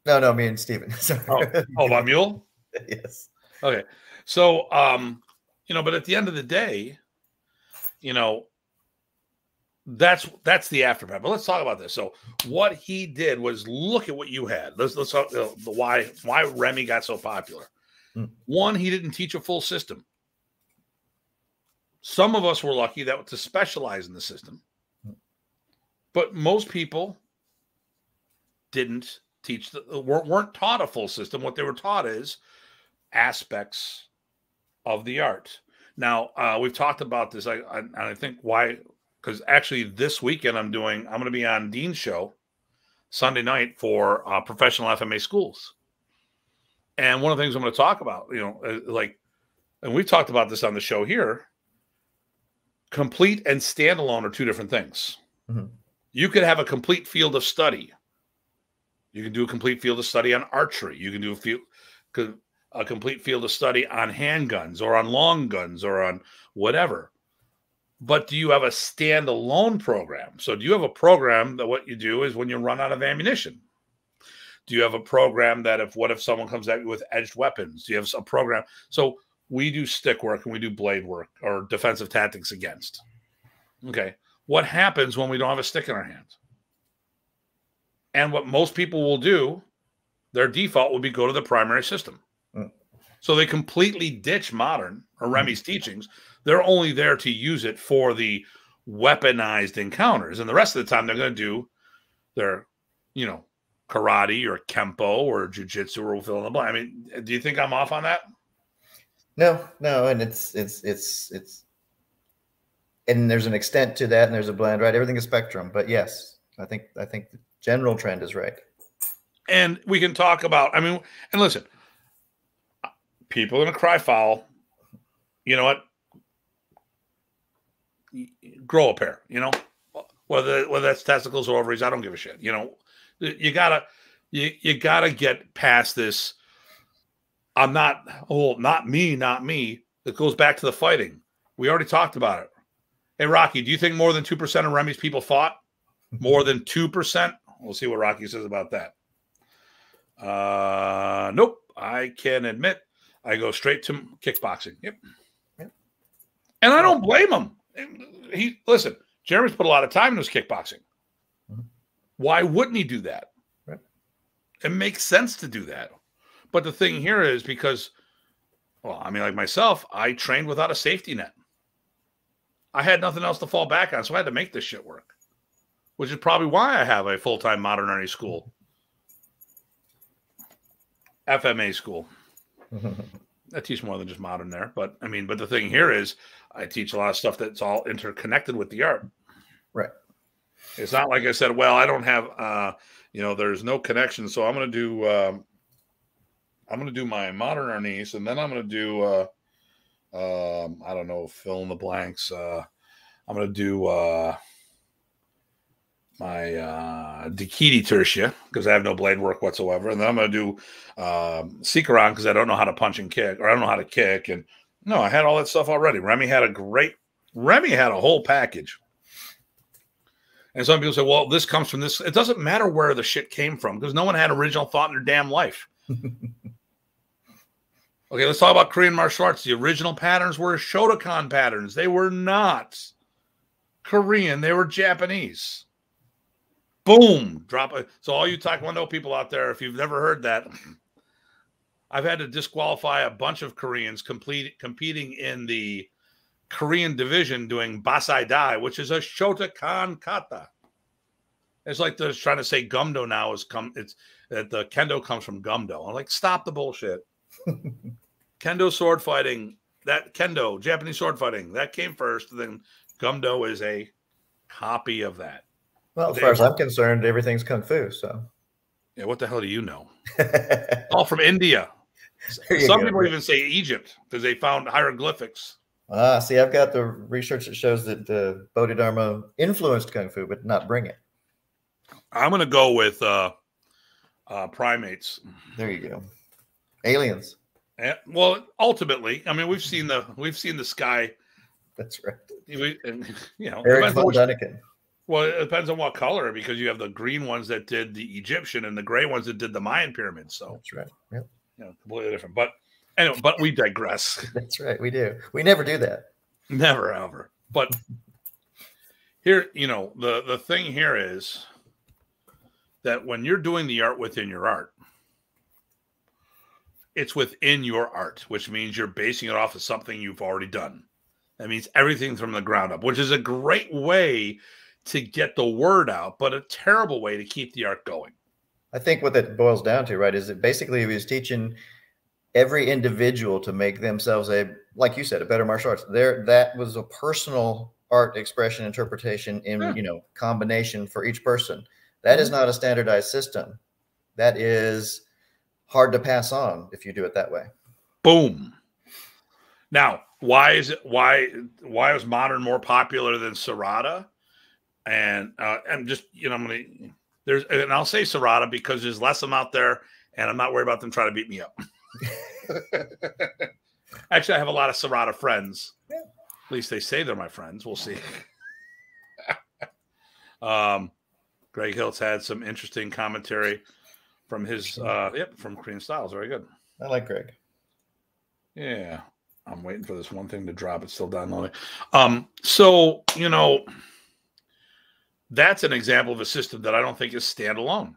No, no, me and Stephen. Sorry. Oh, about mule? Yes. Okay, So, you know, but at the end of the day, you know, that's the aftermath. But let's talk about this. So what he did was look at what you had. Let's talk why Remy got so popular. One, he didn't teach a full system. Some of us were lucky that to specialize in the system, but most people didn't teach weren't taught a full system. What they were taught is aspects of the art. Now we've talked about this. I think why, because actually this weekend I'm going to be on Dean's show Sunday night for professional FMA schools. And one of the things I'm going to talk about, you know, like, and we've talked about this on the show here, complete and standalone are two different things. Mm-hmm. You could have a complete field of study. You can do a complete field of study on archery. You can do a complete field of study on handguns or on long guns or on whatever. But do you have a standalone program? So do you have a program that what you do is when you run out of ammunition? Do you have a program that what if someone comes at you with edged weapons? Do you have a program? So we do stick work and we do blade work or defensive tactics against. Okay. What happens when we don't have a stick in our hand? And what most people will do, their default will be go to the primary system. Mm. So they completely ditch modern or Remy's teachings. They're only there to use it for the weaponized encounters. And the rest of the time they're going to do their, you know, karate or kempo or jujitsu or fill in the blank. I mean, do you think I'm off on that? No, no. And it's, and there's an extent to that and there's a blend, right? Everything is spectrum, but yes, I think the general trend is right. And we can talk about, I mean, and listen, people are going to cry foul. You know what? Grow a pair, you know, whether that's testicles or ovaries, I don't give a shit. You know, you gotta get past this. I'm not, oh, not me, not me. It goes back to the fighting. We already talked about it. Hey, Rocky, do you think more than 2% of Remy's people fought? More than 2%? We'll see what Rocky says about that. Nope. I can admit I go straight to kickboxing. Yep. Yep. And I don't blame him. He, listen, Jeremy's put a lot of time in his kickboxing. Why wouldn't he do that? Right. It makes sense to do that. But the thing here is because, well, I mean, like myself, I trained without a safety net. I had nothing else to fall back on, so I had to make this shit work, which is probably why I have a full-time Modern Arnis school, FMA school. I teach more than just modern there, but I mean, but the thing here is I teach a lot of stuff that's all interconnected with the art. Right. It's not like I said, well, I don't have, you know, there's no connection. So I'm going to do my Modern Arnis, and then I'm going to do, I don't know, fill in the blanks. I'm going to do my Dikiti Tertia because I have no blade work whatsoever. And then I'm going to do Sikaran because I don't know how to punch and kick, or I don't know how to kick. And no, I had all that stuff already. Remy had a whole package. And some people say, well, this comes from this. It doesn't matter where the shit came from because no one had original thought in their damn life. Okay, let's talk about Korean martial arts. The original patterns were Shotokan patterns. They were not Korean. They were Japanese. Boom. Drop it. So all you Taekwondo people out there, if you've never heard that, I've had to disqualify a bunch of Koreans competing in the Korean division doing Basai Dai, which is a Shotokan kata. It's like they're trying to say Gumdo now is come. It's that the Kendo comes from Gumdo. I'm like, stop the bullshit. Kendo sword fighting, that Kendo, Japanese sword fighting, that came first. And then Gumdo is a copy of that. Well, as far as I'm concerned, everything's Kung Fu. So, yeah, what the hell do you know? All from India. Some people even say Egypt because they found hieroglyphics. Ah, see, I've got the research that shows that Bodhidharma influenced Kung Fu, but not bring it. I'm going to go with primates. There you go. Aliens. And, well, ultimately, I mean, we've seen the sky. That's right. You know, Eric von Däniken. Well, it depends on what color, because you have the green ones that did the Egyptian and the gray ones that did the Mayan pyramids. So that's right. Yeah, you know, completely different. But Anyway, but we digress. That's right. We do. We never do that. Never, ever. But here, you know, the thing here is that when you're doing the art within your art, it's within your art, which means you're basing it off of something you've already done. That means everything from the ground up, which is a great way to get the word out, but a terrible way to keep the art going. I think what that boils down to, right, is that basically he was teaching every individual to make themselves a, like you said, a better martial arts. There, that was a personal art expression, interpretation, in you know, combination for each person. That is not a standardized system. That is hard to pass on if you do it that way. Boom. Now, why is it? Why was modern more popular than Sarada? And I'm just, you know, I'm gonna and I'll say Sarada because there's less of them out there, and I'm not worried about them trying to beat me up. Actually, I have a lot of Sarada friends. Yeah. At least they say they're my friends. We'll see. Greg Hiltz had some interesting commentary from his from Korean Styles. Very good. I like Greg. Yeah, I'm waiting for this one thing to drop. It's still downloading. So you know, that's an example of a system that I don't think is standalone.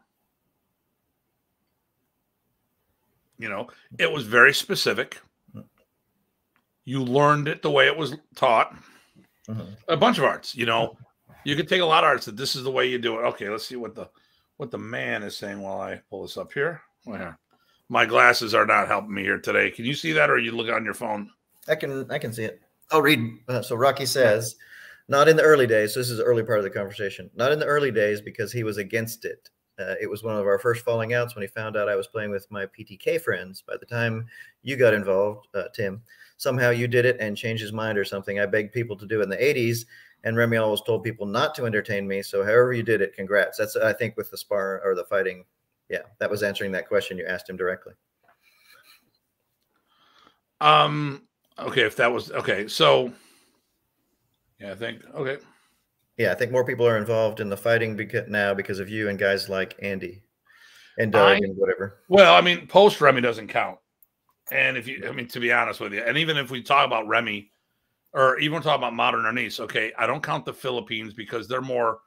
You know, it was very specific. You learned it the way it was taught. A bunch of arts, you know. You could take a lot of arts that this is the way you do it. Okay, let's see what the man is saying while I pull this up here. Well, my glasses are not helping me here today. Can you see that, or are you looking on your phone? I can see it. I'll read. So Rocky says, not in the early days. So this is the early part of the conversation. Not in the early days because he was against it. It was one of our first falling outs when he found out I was playing with my PTK friends. By the time you got involved, Tim, somehow you did it and changed his mind or something. I begged people to do it in the 80s, and Remy always told people not to entertain me. So however you did it, congrats. That's, I think, with the spar or the fighting. Yeah, that was answering that question you asked him directly. Okay, if that was – okay, so – yeah, I think – okay. Yeah, I think more people are involved in the fighting now because of you and guys like Andy and Doug and whatever. Well, I mean, post Remy doesn't count. And if you, I mean, to be honest with you, and even if we talk about Remy or even talk about modern Arnis, okay, I don't count the Philippines because they're more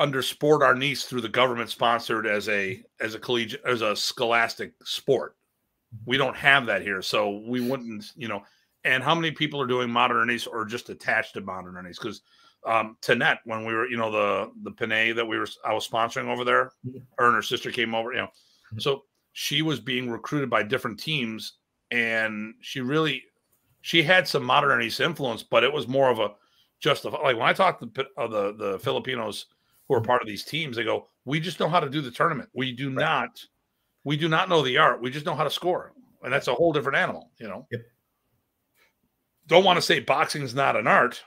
under sport Arnis through the government sponsored as a collegiate, as a scholastic sport. We don't have that here. So we wouldn't, you know. And how many people are doing modern Arnis or just attached to modern Arnis? Because Tanette, when we were, you know, the Panay that I was sponsoring over there, her and her sister came over, you know, so she was being recruited by different teams, and she had some modern Arnis influence, but it was more of a just like when I talk to the Filipinos who are part of these teams, they go, "We just know how to do the tournament. We do not, know the art. We just know how to score," and that's a whole different animal, you know. Yep. Don't want to say boxing is not an art.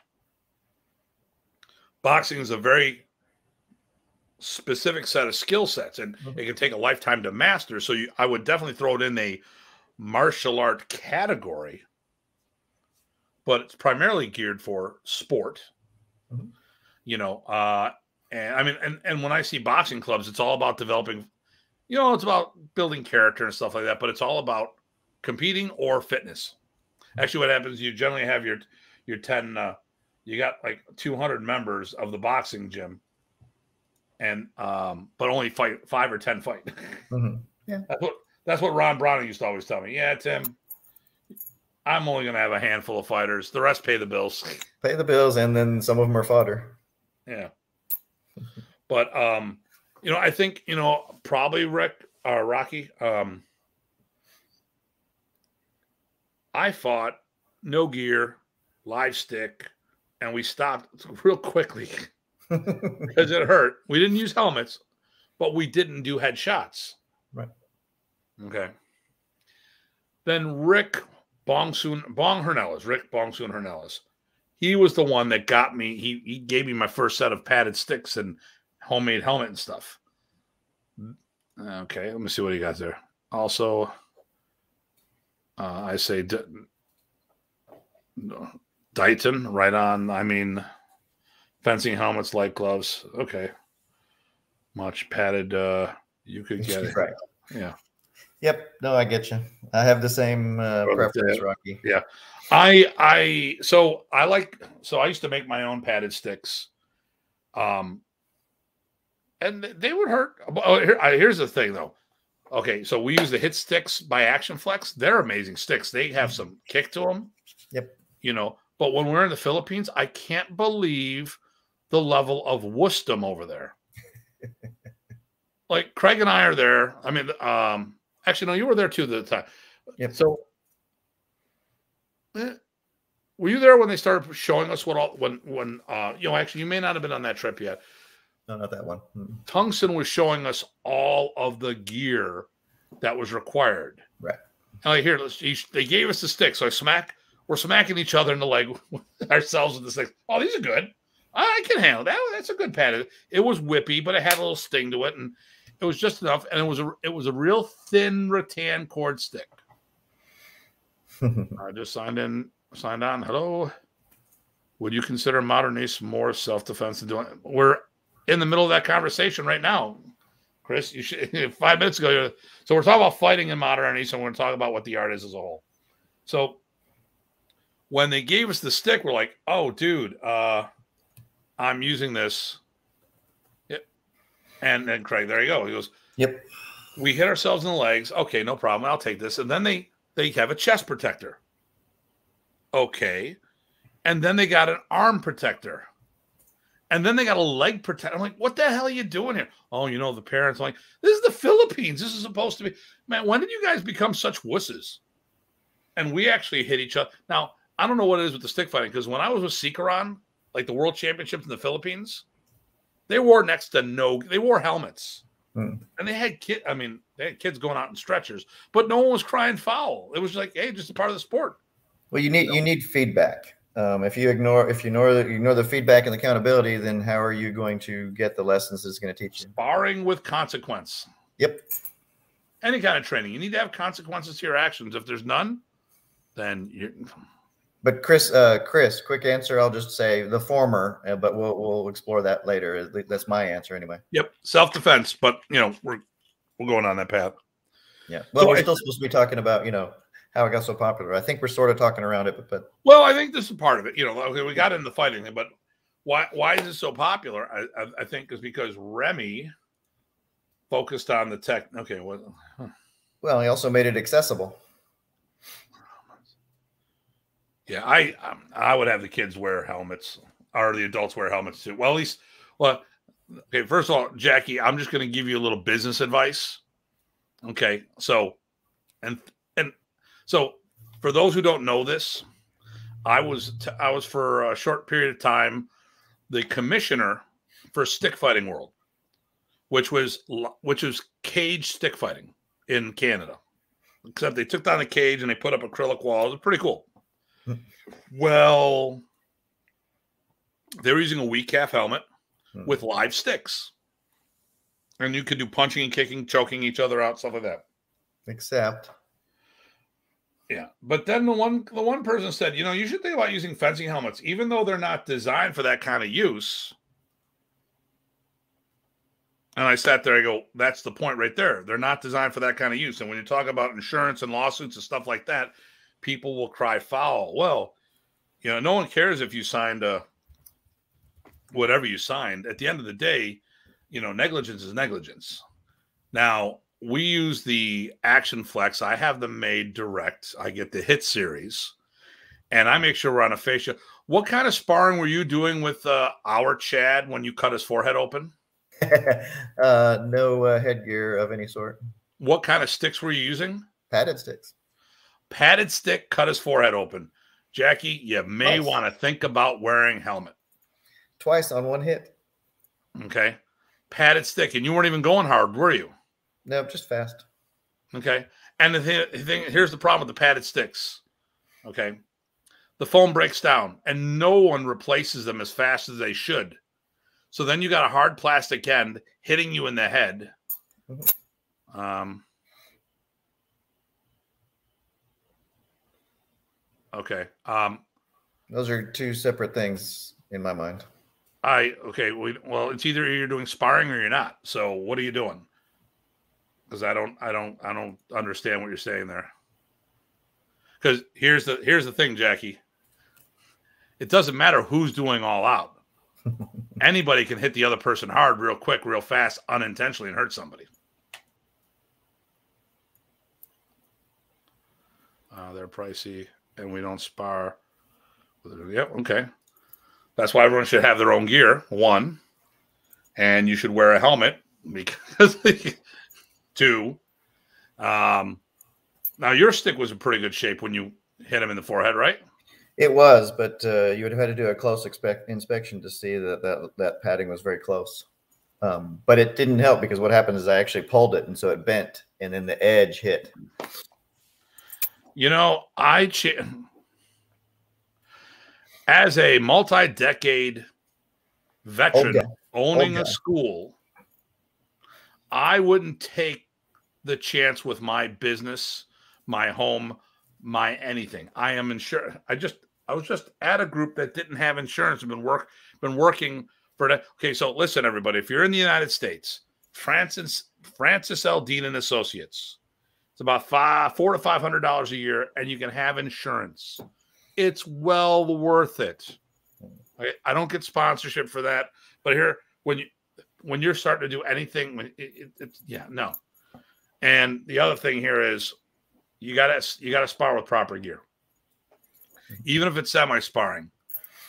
Boxing is a very specific set of skill sets, and it can take a lifetime to master. So I would definitely throw it in a martial art category, but it's primarily geared for sport. You know, and I mean, and when I see boxing clubs, it's all about developing, you know, it's about building character and stuff like that, but it's all about competing or fitness. Actually, what happens, you generally have your 10, you got like 200 members of the boxing gym, and but only fight 5 or 10 fight. Yeah, that's what Ron Browning used to always tell me. Yeah, Tim, I'm only going to have a handful of fighters. The rest pay the bills. Pay the bills, and then some of them are fodder. Yeah, but you know, I think, you know, probably Rick or Rocky. I fought no gear, live stick, and we stopped real quickly because it hurt. We didn't use helmets, but we didn't do headshots. Right. Okay. Then Rick Bong Soon Hernalez. He was the one that got me. He gave me my first set of padded sticks and homemade helmet and stuff. Okay, let me see what he got there. Also, I say Dighton, right on. I mean, fencing helmets, light gloves. Okay. Much padded. You could get it. Right. Yeah. Yep. No, I get you. I have the same preference, Rocky. Yeah. I used to make my own padded sticks. And they would hurt. Oh, here's the thing though. Okay. So we use the hit sticks by Action Flex. They're amazing sticks. They have some kick to them. Yep. You know, but when we're in the Philippines, I can't believe the level of wussdom over there. Like Craig and I are there. I mean, actually, no, you were there too at the time. Yep. So were you there when they started showing us what all, you know, actually you may not have been on that trip yet. No, not that one. Mm-hmm. Tungsten was showing us all of the gear that was required. Right. And like, here, they gave us the stick. So we're smacking each other in the leg ourselves with the stick. Oh, these are good. I can handle that. That's a good pad. It was whippy, but it had a little sting to it, and it was just enough. And it was a real thin rattan cord stick. I just signed on. Hello. Would you consider Modern Arnis more self-defense than doing it? We're in the middle of that conversation right now, Chris. You should 5 minutes ago. So we're talking about fighting in Modern Arnis, and we're going to talk about what the art is as a whole. So when they gave us the stick, we're like, "Oh, dude, I'm using this." Yep. And then Craig, there you go. He goes, "Yep." We hit ourselves in the legs. Okay, no problem. I'll take this. And then they have a chest protector. Okay. And then they got an arm protector. And then they got a leg protector. I'm like, what the hell are you doing here? Oh, you know, the parents. I'm like, this is the Philippines. This is supposed to be. Man, when did you guys become such wusses? And we actually hit each other. Now, I don't know what it is with the stick fighting, because when I was with Sikaron, like the world championships in the Philippines, they wore next to no, they wore helmets. Mm. And they had kids going out in stretchers, but no one was crying foul. It was like, hey, just a part of the sport. Well, you need feedback. If you ignore the feedback and the accountability, then how are you going to get the lessons that's going to teach you? Sparring with consequence. Yep. Any kind of training, you need to have consequences to your actions. If there's none, then you're... But Chris, quick answer. I'll just say the former, but we'll explore that later. That's my answer anyway. Yep, self-defense, but you know we're going on that path. Yeah. Well, so we're still supposed to be talking about, you know, how it got so popular. I think we're sort of talking around it, but well, I think this is part of it. You know, okay, we got into the fighting thing, but why is it so popular? I think is because Remy focused on the tech. Okay, well, he also made it accessible. Yeah, I would have the kids wear helmets, or the adults wear helmets too. Well, at least, well, okay. First of all, Jackie, I'm just going to give you a little business advice. Okay, so, and so for those who don't know this, I was for a short period of time the commissioner for Stick Fighting World, which was cage stick fighting in Canada. Except they took down the cage and they put up acrylic walls. It was pretty cool. Well, they were using a weak calf helmet with live sticks. And you could do punching and kicking, choking each other out, stuff like that. Except. Yeah. But then the one person said, you know, you should think about using fencing helmets, even though they're not designed for that kind of use. And I sat there, I go, that's the point right there. They're not designed for that kind of use. And when you talk about insurance and lawsuits and stuff like that, people will cry foul. Well, you know, no one cares if you signed whatever you signed. At the end of the day, you know, negligence is negligence. Now, we use the Action Flex. I have them made direct. I get the hit series, and I make sure we're on a fascia. What kind of sparring were you doing with our Chad when you cut his forehead open? No headgear of any sort. What kind of sticks were you using? Padded sticks. Padded stick, cut his forehead open. Jackie, you may want to think about wearing helmet. Twice on one hit. Okay. Padded stick. And you weren't even going hard, were you? No, just fast. Okay. And here's the problem with the padded sticks. Okay. The foam breaks down, and no one replaces them as fast as they should. So then you got a hard plastic end hitting you in the head. Mm-hmm. Okay. Those are two separate things in my mind. Well, it's either you're doing sparring or you're not. So what are you doing? because I don't understand what you're saying there. Because here's the thing, Jackie. It doesn't matter who's doing all out. Anybody can hit the other person hard, real quick, real fast, unintentionally, and hurt somebody. They're pricey, and we don't spar. Yep, okay. That's why everyone should have their own gear. One, and you should wear a helmet because two. Now your stick was in pretty good shape when you hit him in the forehead, right? It was, but you would have had to do a close inspection to see that that padding was very close. But it didn't help because what happened is I actually pulled it, and so it bent, and then the edge hit. You know, as a multi-decade veteran owning a school, I wouldn't take the chance with my business, my home, my anything. I am insured. I was just at a group that didn't have insurance and been working for that. Okay, so listen, everybody. If you're in the United States, Francis L. Dean and Associates, it's about $400 to $500 a year, and you can have insurance. It's well worth it. Okay? I don't get sponsorship for that, but here when you're starting to do anything, And the other thing here is, You gotta spar with proper gear, even if it's semi-sparring.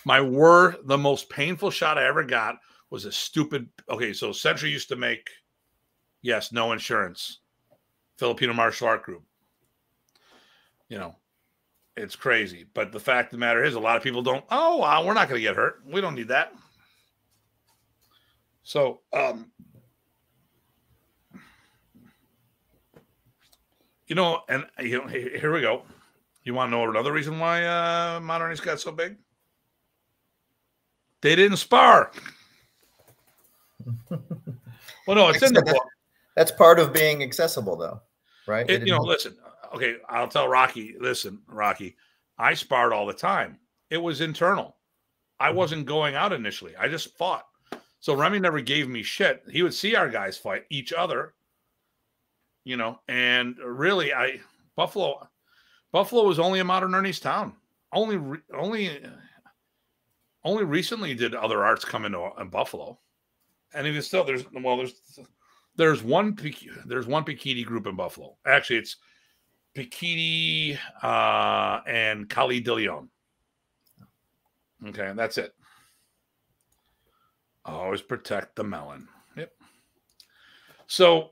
The most painful shot I ever got was a stupid. Okay, so Century used to make, yes, no insurance, Filipino martial art group. You know, it's crazy, but the fact of the matter is, a lot of people don't. Oh, wow, we're not gonna get hurt. We don't need that. So, you know, and you know, here we go. You want to know another reason why Modern Arnis got so big? They didn't spar. Well, no, it's in the book. That's part of being accessible, though, right? You know, listen. Okay, I'll tell Rocky. Listen, Rocky, I sparred all the time. It was internal. I wasn't going out initially. I just fought. So Remy never gave me shit. He would see our guys fight each other. You know, and really, Buffalo was only a Modern Arnis town. Only recently did other arts come into Buffalo, and even still, there's one Pikiti group in Buffalo. Actually, it's Pikiti and Cali de Leon. Okay, and that's it. Always protect the melon. Yep. So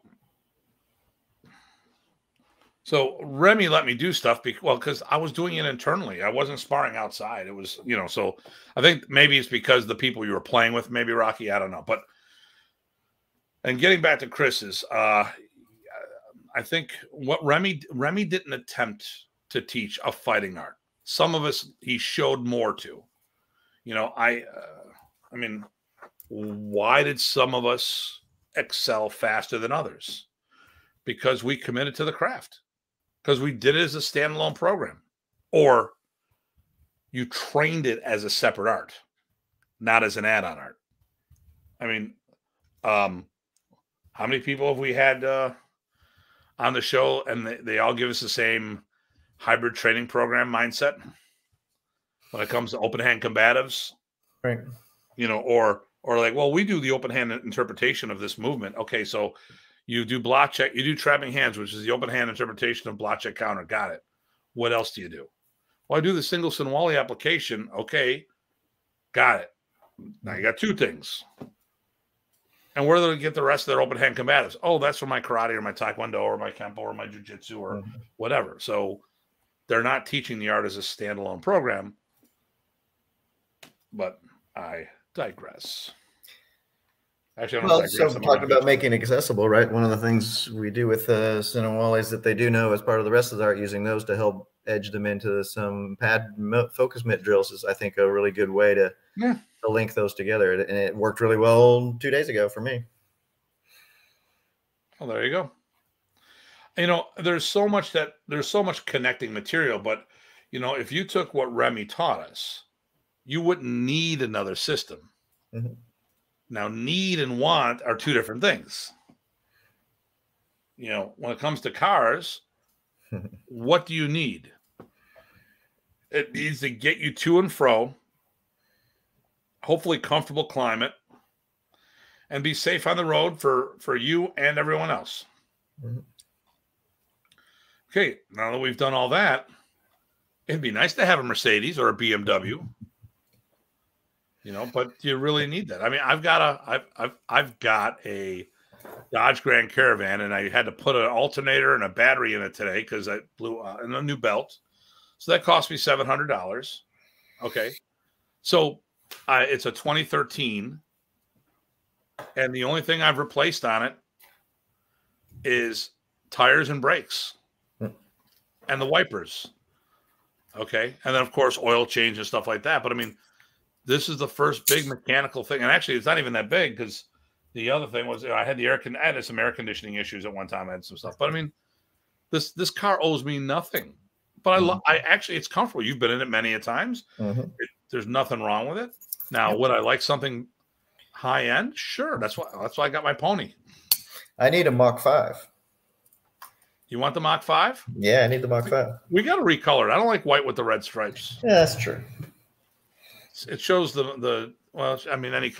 Remy let me do stuff because I was doing it internally. I wasn't sparring outside. It was, you know, so I think maybe it's because the people you were playing with, maybe Rocky, I don't know. But, and getting back to Chris's, I think what Remy didn't attempt to teach a fighting art. Some of us, he showed more to, you know, I mean, why did some of us excel faster than others? Because we committed to the craft. Because we did it as a standalone program, or you trained it as a separate art, not as an add-on art. I mean, how many people have we had on the show, and they all give us the same hybrid training program mindset when it comes to open hand combatives, right? You know, or like, well, we do the open hand interpretation of this movement. Okay, so you do block check. You do trapping hands, which is the open hand interpretation of block check counter. Got it. What else do you do? Well, I do the single Sinwali application. Okay. Got it. Now you got two things. And where do they get the rest of their open hand combatives? Oh, that's from my karate or my taekwondo or my kempo or my jujitsu or whatever. So they're not teaching the art as a standalone program. But I digress. Actually, well, so talking about making it accessible, right? One of the things we do with Sinawali is that they do know as part of the rest of the art, using those to help edge them into some pad focus mitt drills is, I think, a really good way to link those together. And it worked really well 2 days ago for me. Well, there you go. You know, there's so much connecting material, but, you know, if you took what Remy taught us, you wouldn't need another system. Mm-hmm. Now, need and want are two different things. you know, when it comes to cars, what do you need? It needs to get you to and fro, hopefully comfortable climate, and be safe on the road for you and everyone else. Mm-hmm. Okay, now that we've done all that, it'd be nice to have a Mercedes or a BMW, you know, but do you really need that? I mean, I've got a Dodge Grand Caravan, and I had to put an alternator and a battery in it today because I blew and a new belt. So that cost me $700. Okay. So it's a 2013. And the only thing I've replaced on it is tires and brakes and the wipers. Okay. And then, of course, oil change and stuff like that. But I mean, this is the first big mechanical thing. And actually, it's not even that big because the other thing was, you know, I had some air conditioning issues at one time. I had some stuff, but I mean, this car owes me nothing. But I love. I actually, it's comfortable. You've been in it many a times. Mm-hmm. There's nothing wrong with it. Now, Would I like something high end? Sure. That's why I got my pony. I need a Mach 5. You want the Mach 5? Yeah, I need the Mach 5. We got to recolor it. I don't like white with the red stripes. Yeah, that's true. It shows the. Well, I mean, any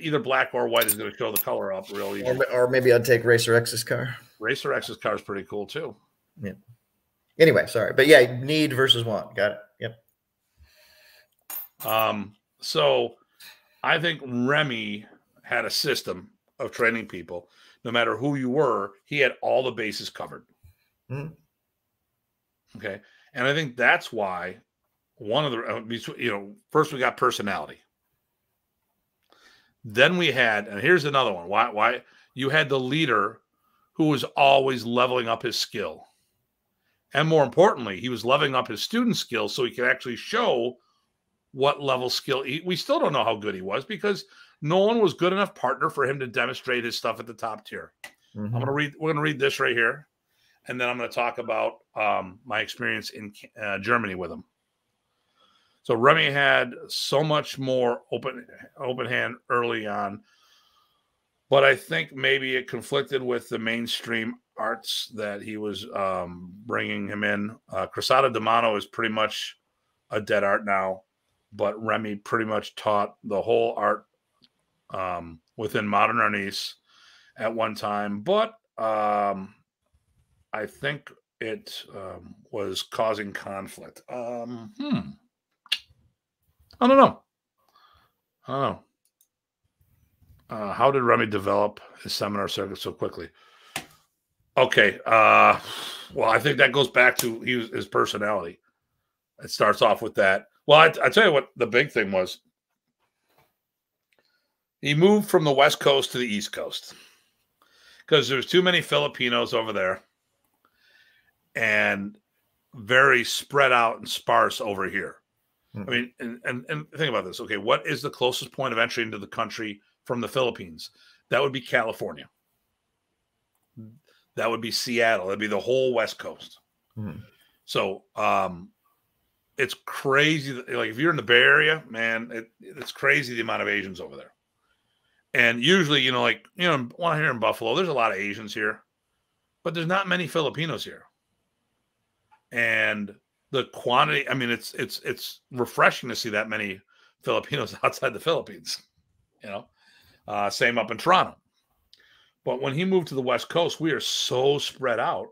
either black or white is going to show the color up really. Or maybe I'd take Racer X's car. Racer X's car is pretty cool too. Yeah. Anyway, sorry, but yeah, need versus want. Got it. Yep. So, I think Remy had a system of training people. No matter who you were, he had all the bases covered. Mm-hmm. Okay, and I think that's why one of the first we got personality. Then we had, and here's another one. Why you had the leader who was always leveling up his skill. And more importantly, he was leveling up his student skills so he could actually show what level skill. We still don't know how good he was because no one was good enough partner for him to demonstrate his stuff at the top tier. Mm-hmm. We're going to read this right here. And then I'm going to talk about my experience in Germany with him. So Remy had so much more open hand early on, but I think maybe it conflicted with the mainstream arts that he was bringing him in. Cressida D'Amano is pretty much a dead art now, but Remy pretty much taught the whole art within Modern Arnis at one time, but I think it was causing conflict. I don't know. How did Remy develop his seminar circuit so quickly? Okay. Well, I think that goes back to his personality. It starts off with that. Well, I tell you what the big thing was. He moved from the West Coast to the East Coast because there was too many Filipinos over there and very spread out and sparse over here. I mean, and think about this. Okay, what is the closest point of entry into the country from the Philippines? That would be California. That would be Seattle. That'd be the whole West Coast. Mm-hmm. So it's crazy. Like if you're in the Bay Area, man, it's crazy the amount of Asians over there. And usually, here in Buffalo, there's a lot of Asians here, but there's not many Filipinos here. And the quantity, I mean, it's refreshing to see that many Filipinos outside the Philippines, same up in Toronto. But when he moved to the West Coast, we are so spread out.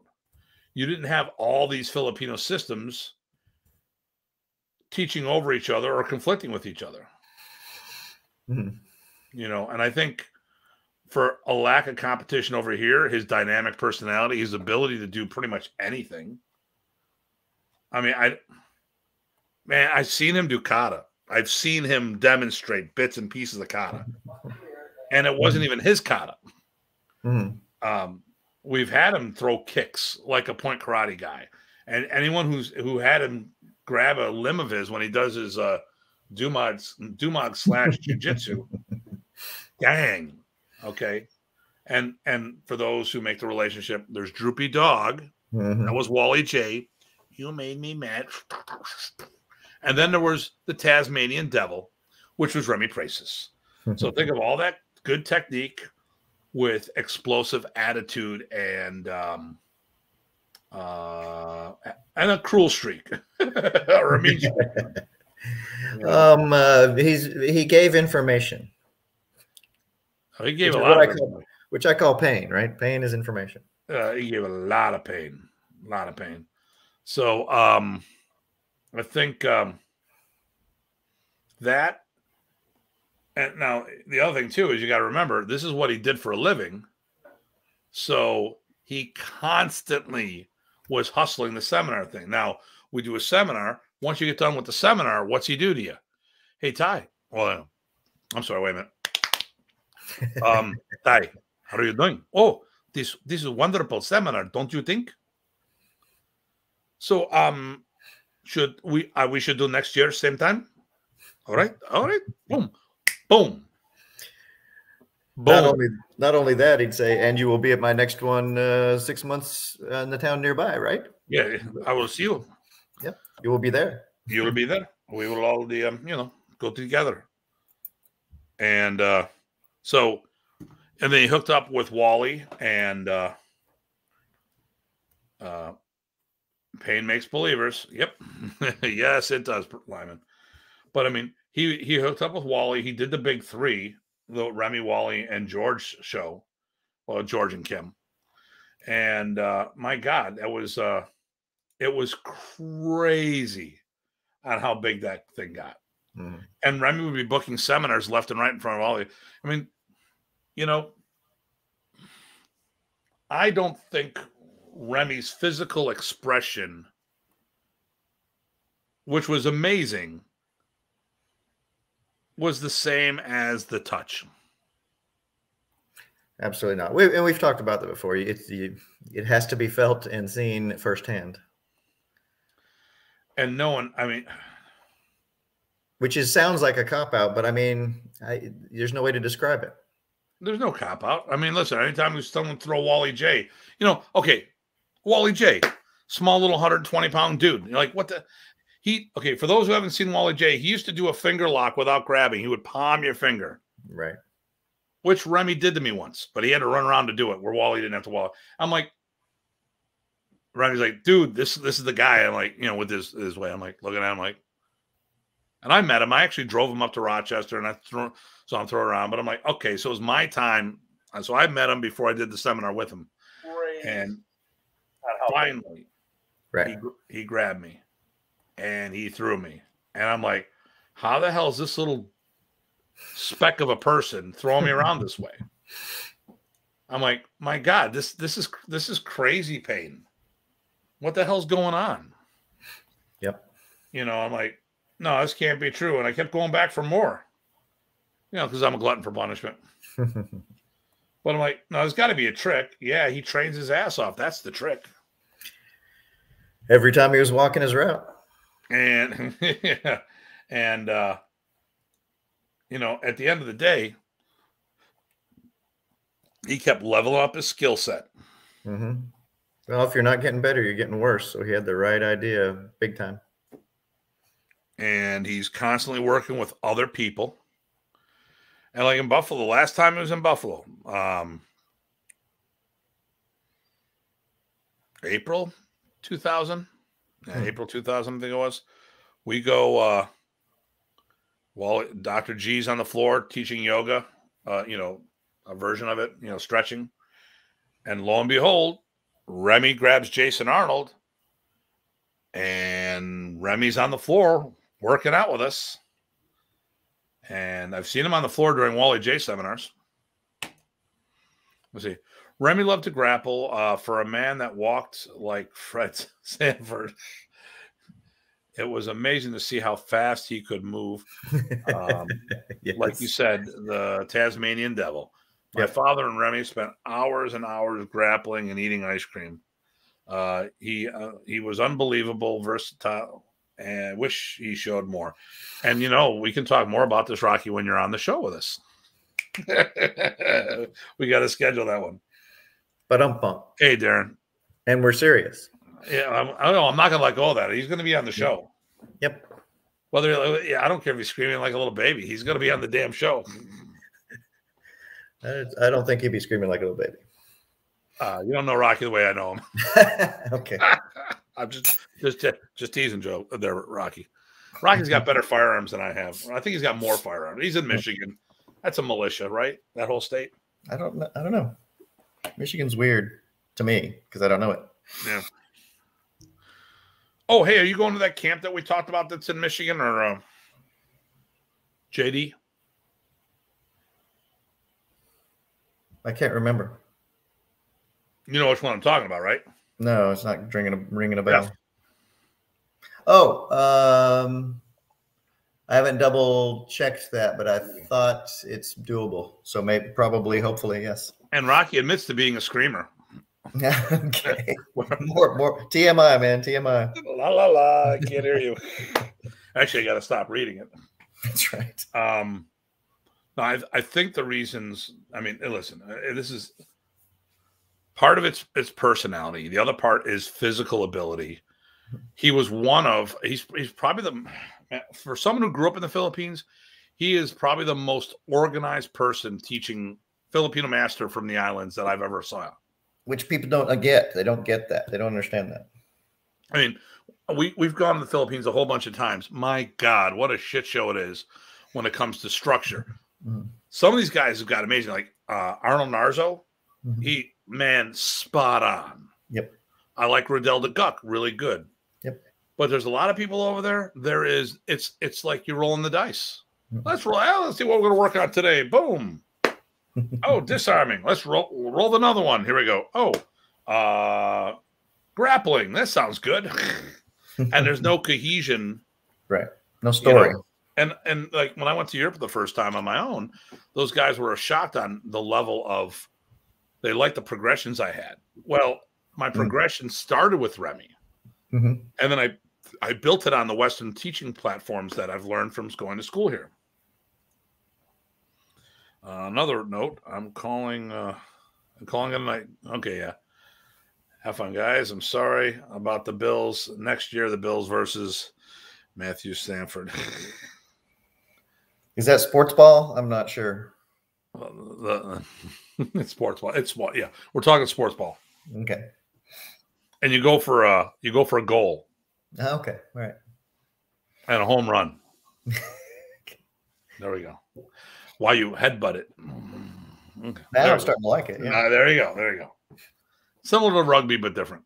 You didn't have all these Filipino systems teaching over each other or conflicting with each other. Mm-hmm. And I think for a lack of competition over here, his dynamic personality, his ability to do pretty much anything. I mean, I've seen him do kata. I've seen him demonstrate bits and pieces of kata, and it wasn't even his kata. Mm. We've had him throw kicks like a point karate guy, and anyone who had him grab a limb of his when he does his dumag slash jujitsu, dang, okay. And for those who make the relationship, there's Droopy Dog. Mm-hmm. That was Wally J. You made me mad. And then there was the Tasmanian Devil, which was Remy Precis. So think of all that good technique, with explosive attitude and a cruel streak or a mean streak. He gave information. He gave a lot of information, which I call pain, right? Pain is information. He gave a lot of pain, a lot of pain. So I think that, and now the other thing too is you got to remember, this is what he did for a living. So he constantly was hustling the seminar thing. Now we do a seminar. Once you get done with the seminar, what's he do to you? Hey, Ty. Well, I'm sorry. Wait a minute. Ty, how are you doing? Oh, this is a wonderful seminar, don't you think? So should we should do next year same time? All right, boom, boom, boom. Not only that, he'd say, and you will be at my next one 6 months in the town nearby, right? Yeah, I will see you. Yep, you will be there. You will be there. We will all be, you know, go together. And so, and then he hooked up with Wally and. Pain makes believers. Yep. Yes, it does, Lyman. But I mean, he hooked up with Wally. He did the big three, the Remy, Wally, and George show. Well, George and Kim. And my God, that was it was crazy on how big that thing got. Mm-hmm. And Remy would be booking seminars left and right in front of Wally. I mean, you know, I don't think Remy's physical expression, which was amazing, was the same as the touch. Absolutely not. And we've talked about that before. It has to be felt and seen firsthand. And no one, I mean, which sounds like a cop-out, but I mean, there's no way to describe it. There's no cop-out. I mean, listen, anytime we someone throw Wally J, you know, okay, Wally J, small little 120-pound dude. You're like, what the? Okay, for those who haven't seen Wally J, he used to do a finger lock without grabbing. He would palm your finger. Right. Which Remy did to me once, but he had to run around to do it, where Wally didn't have to walk. I'm like, Remy's like, dude, this is the guy. I'm like, you know, with this way. I'm like, looking at him like, and I met him. I actually drove him up to Rochester, and I'm throwing around. But I'm like, okay, so it's my time. And so I met him before I did the seminar with him. Great. And finally, right. He grabbed me, and he threw me. And I'm like, how the hell is this little speck of a person throwing me around this way? I'm like, my God, this is crazy pain. What the hell's going on? Yep. You know, I'm like, no, this can't be true. And I kept going back for more, you know, because I'm a glutton for punishment. But I'm like, no, there's got to be a trick. Yeah, he trains his ass off. That's the trick. Every time he was walking his route. And, yeah, and you know, at the end of the day, he kept leveling up his skill set. Mm-hmm. Well, if you're not getting better, you're getting worse. So he had the right idea big time. And he's constantly working with other people. And like in Buffalo, the last time he was in Buffalo, April 2000, yeah, April 2000, I think it was. We go, while Dr. G's on the floor teaching yoga, you know, a version of it, you know, stretching. And lo and behold, Remy grabs Jason Arnold, and Remy's on the floor working out with us. And I've seen him on the floor during Wally J seminars. Let's see. Remy loved to grapple. For a man that walked like Fred Sanford, it was amazing to see how fast he could move. Yes. Like you said, the Tasmanian devil. My father and Remy spent hours and hours grappling and eating ice cream. He was unbelievable, versatile, and I wish he showed more. And, you know, we can talk more about this, Rocky, when you're on the show with us. We got to schedule that one. But I'm pumped. Hey, Darren. And we're serious. Yeah, I don't know. I'm not going to let go of that. He's going to be on the show. Yep. Whether, yeah, I don't care if he's screaming like a little baby. He's going to be on the damn show. I don't think he'd be screaming like a little baby. You don't know Rocky the way I know him. Okay. I'm just teasing Joe there, Rocky. Rocky's got better firearms than I have. I think he's got more firearms. He's in Michigan. That's a militia, right? That whole state. I don't know. Michigan's weird to me because I don't know it. Yeah. Oh, hey, are you going to that camp that we talked about that's in Michigan or JD? I can't remember. You know which one I'm talking about, right? No, it's not ringing a bell. Yeah. Oh, I haven't double checked that, but I thought it's doable. So maybe, probably, hopefully, yes. And Rocky admits to being a screamer. Okay. more TMI, man. TMI. La la la. I can't hear you. Actually, I got to stop reading it. That's right. No, I think the reasons. I mean, listen. This is part of its personality. The other part is physical ability. He was one of. He's probably the, for someone who grew up in the Philippines, he is probably the most organized person teaching Filipino master from the islands that I've ever saw. Which people don't get. They don't get that. They don't understand that. I mean, we've gone to the Philippines a whole bunch of times. My God, what a shit show it is when it comes to structure. Mm-hmm. Some of these guys have got amazing, like Arnold Narzo. Mm-hmm. He, man, spot on. Yep. I like Riddell the Guck, really good. Yep. But there's a lot of people over there. There is, it's like you're rolling the dice. Mm-hmm. Let's see what we're gonna work on today. Boom. Oh, disarming. Let's roll another one. Here we go. Oh, grappling. That sounds good. And there's no cohesion. Right. No story. You know? And like when I went to Europe the first time on my own, those guys were shocked on the level of, they liked the progressions I had. Well, my progression started with Remy. Mm-hmm. And then I built it on the Western teaching platforms that I've learned from going to school here. Another note, I'm calling it a night. Okay, yeah. Have fun, guys. I'm sorry about the Bills. Next year, the Bills versus Matthew Stafford. Is that sports ball? I'm not sure. It's sports ball. It's what? Yeah, we're talking sports ball. Okay. And you go for a goal. Okay, all right. And a home run. There we go. Why you headbutt it? Okay. Now I'm starting to like it. Yeah. There you go. There you go. Similar to rugby, but different.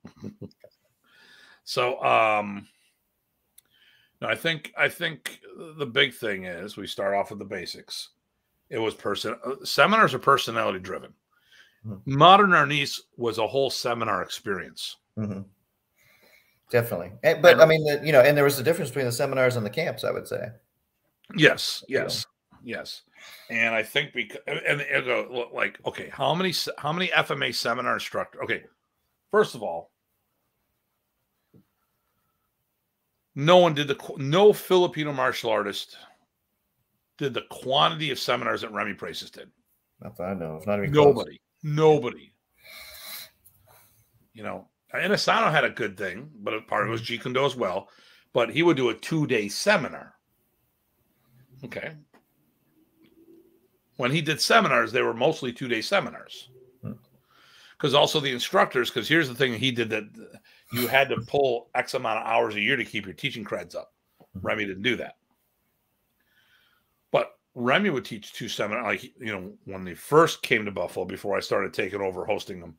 So, no, I think the big thing is we start off with the basics. It was seminars are personality driven. Mm-hmm. Modern Arnis was a whole seminar experience. Mm-hmm. Definitely, but I mean, you know, and there was a difference between the seminars and the camps. I would say. Yes. Yes. Yes. And I think because and go like, okay, how many FMA seminar instructors? Okay, first of all, no Filipino martial artist did the quantity of seminars that Remy Praces did. Not that I know. It's not even nobody. Close. Nobody. You know, and Asano had a good thing, but a part of it was Jeet Kune Do as well. But he would do a 2-day seminar. Okay. When he did seminars, they were mostly 2-day seminars. Because also the instructors, because here's the thing he did that you had to pull X amount of hours a year to keep your teaching creds up. Remy didn't do that. But Remy would teach 2 seminars. Like, you know, when they first came to Buffalo, before I started taking over hosting them,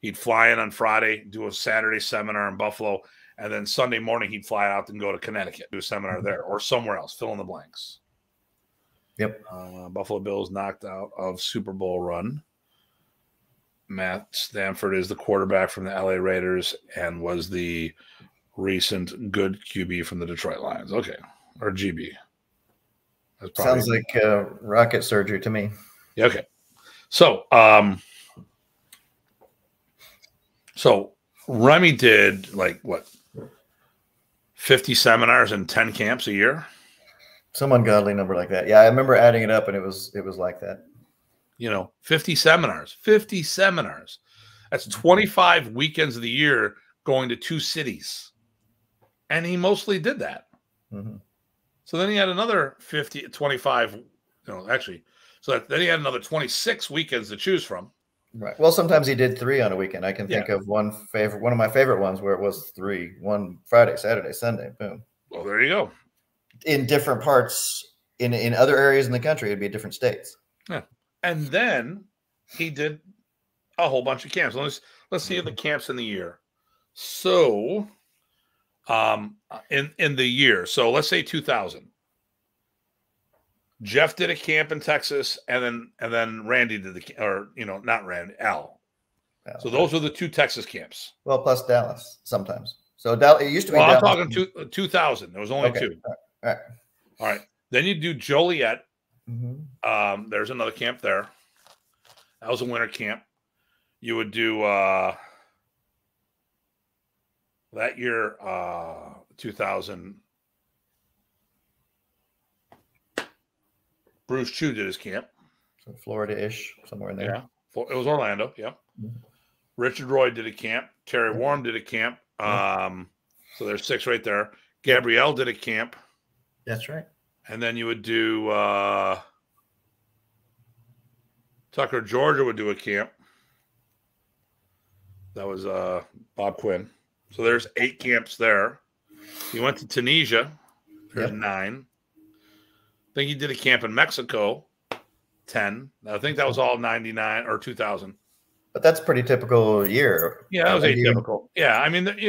he'd fly in on Friday, do a Saturday seminar in Buffalo, and then Sunday morning he'd fly out and go to Connecticut, do a seminar there or somewhere else, fill in the blanks. Yep. Buffalo Bills knocked out of Super Bowl run. Matt Stanford is the quarterback from the LA Raiders and was the recent good QB from the Detroit Lions. Okay. Or GB. That's sounds like rocket surgery to me. Yeah, okay. So, Remy did like what? 50 seminars and 10 camps a year. Some ungodly number like that. Yeah, I remember adding it up, and it was like that. You know, 50 seminars, 50 seminars. That's 25 weekends of the year going to 2 cities. And he mostly did that. Mm-hmm. So then he had another 25, you know, actually. So that, then he had another 26 weekends to choose from. Right. Well, sometimes he did three on a weekend. I can think of one of my favorite ones where it was three, one Friday, Saturday, Sunday, boom. Well, there you go. In different parts, in other areas in the country, it'd be different states. Yeah. And then he did a whole bunch of camps. Let's see the camps in the year. So in the year, so let's say 2000. Jeff did a camp in Texas, and then Randy did the, or, you know, not Randy, Al. Al. So those were the two Texas camps. Well, plus Dallas sometimes. So it used to be. Well, Dallas. I'm talking 2000. There was only two. All right. Then you do Joliet. There's another camp there. That was a winter camp. You would do that year, 2000. Bruce Chu did his camp. So Florida-ish, somewhere in there. Yeah, it was Orlando, yeah. Mm-hmm. Richard Roy did a camp. Terry Warm did a camp. So there's six right there. Gabrielle did a camp. That's right. And then you would do Tucker, Georgia would do a camp. That was Bob Quinn. So there's 8 camps there. He went to Tunisia. There's 9. I think he did a camp in Mexico, 10. I think that was all 99 or 2000. But that's a pretty typical year. Yeah, that was atypical. Yeah, I mean, you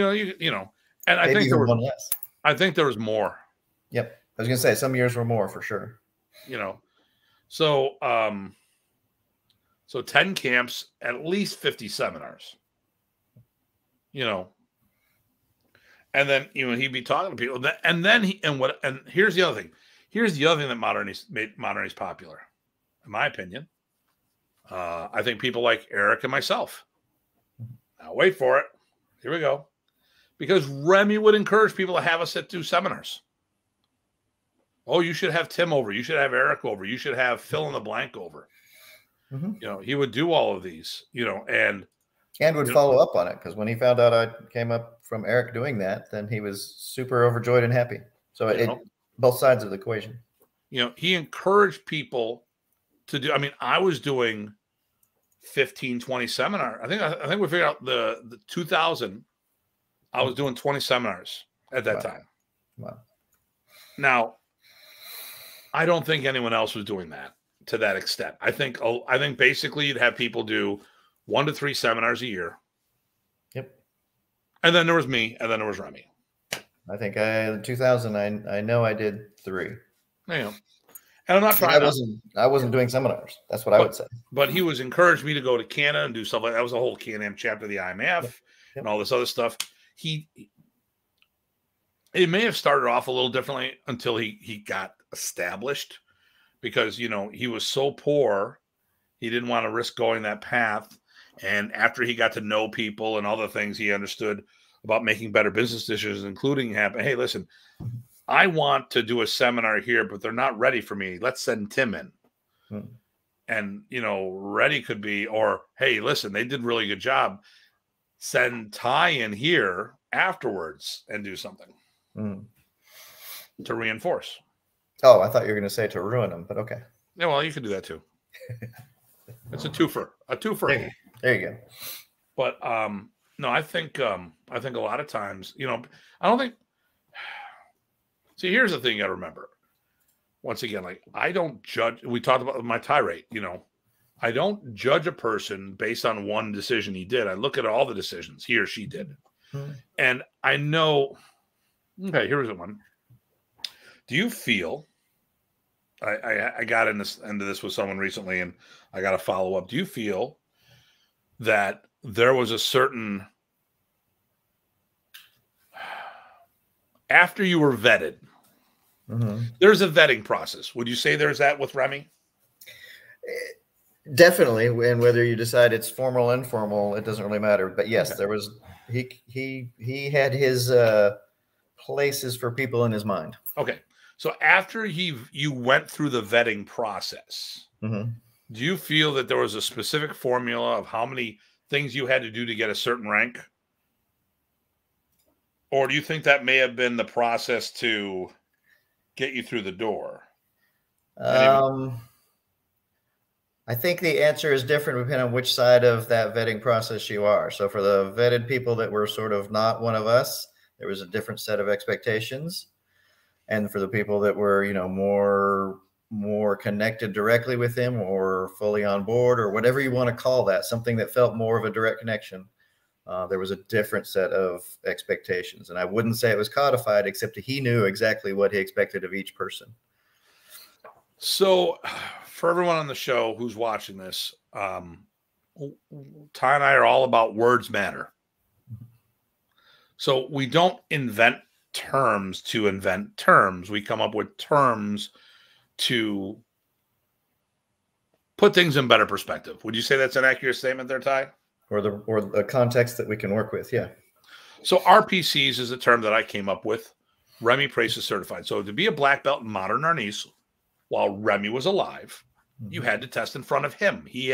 know, and I think there was one less. I think there was more. Yep, I was gonna say some years were more for sure. You know, so 10 camps, at least 50 seminars. You know, and then he'd be talking to people, and then here's the other thing. Here's the other thing that made Modern Arnis popular, in my opinion. I think people like Eric and myself. Now, wait for it. Here we go. Because Remy would encourage people to have us at 2 seminars. Oh, you should have Tim over. You should have Eric over. You should have fill in the blank over. Mm-hmm. You know, he would do all of these, you know, and would follow up on it. Because when he found out I came up from Eric doing that, then he was super overjoyed and happy. So it... both sides of the equation. You know, he encouraged people to do. I mean, I was doing 15, 20 seminars. I think we figured out the 2000, I was doing 20 seminars at that time. Wow. Now, I don't think anyone else was doing that to that extent. I think basically you'd have people do 1 to 3 seminars a year. Yep. And then there was me, and then there was Remy. I think in 2000, I know I did 3. Yeah. And I'm not trying. I wasn't doing seminars. That's what I would say. But he was encouraged me to go to Canada and do stuff like that. That was a whole Can-Am chapter of the IMF and all this other stuff. It may have started off a little differently until he got established, because, you know, he was so poor, he didn't want to risk going that path. And after he got to know people and other things, he understood about making better business decisions, including hey, listen, I want to do a seminar here, but they're not ready for me. Let's send Tim in. And, you know, ready could be, or, hey, listen, they did a really good job. Send Ty in here afterwards and do something to reinforce. Oh, I thought you were going to say to ruin them, but okay. Yeah, well, you could do that too. It's a twofer, There you go. But, no, I think a lot of times, you know, I don't think. See, here's the thing you got to remember. Once again, like, I don't judge. We talked about my tirade. You know, I don't judge a person based on one decision he did. I look at all the decisions he or she did, and I know. Okay, here's the one. Do you feel? I got into this with someone recently, and I got a follow up. Do you feel that there was a certain, after you were vetted, there's a vetting process. Would you say there's that with Remy? Definitely. And whether you decide it's formal, informal, it doesn't really matter. But yes, there was, he had his places for people in his mind. Okay. So after you went through the vetting process, do you feel that there was a specific formula of how many things you had to do to get a certain rank? Or do you think that may have been the process to get you through the door? I think the answer is different depending on which side of that vetting process you are. So for the vetted people that were sort of not one of us, there was a different set of expectations. And for the people that were, you know, more connected directly with him or fully on board or whatever you want to call that, something that felt more of a direct connection, there was a different set of expectations. And I wouldn't say it was codified, except he knew exactly what he expected of each person. So for everyone on the show who's watching this, Ty and I are all about words matter. So we don't invent terms to invent terms. We come up with terms to put things in better perspective. Would you say that's an accurate statement there, Ty? Or the context that we can work with, yeah. So RPCs is a term that I came up with. Remy Price is certified. So to be a black belt in Modern Arnis, while Remy was alive, you had to test in front of him. He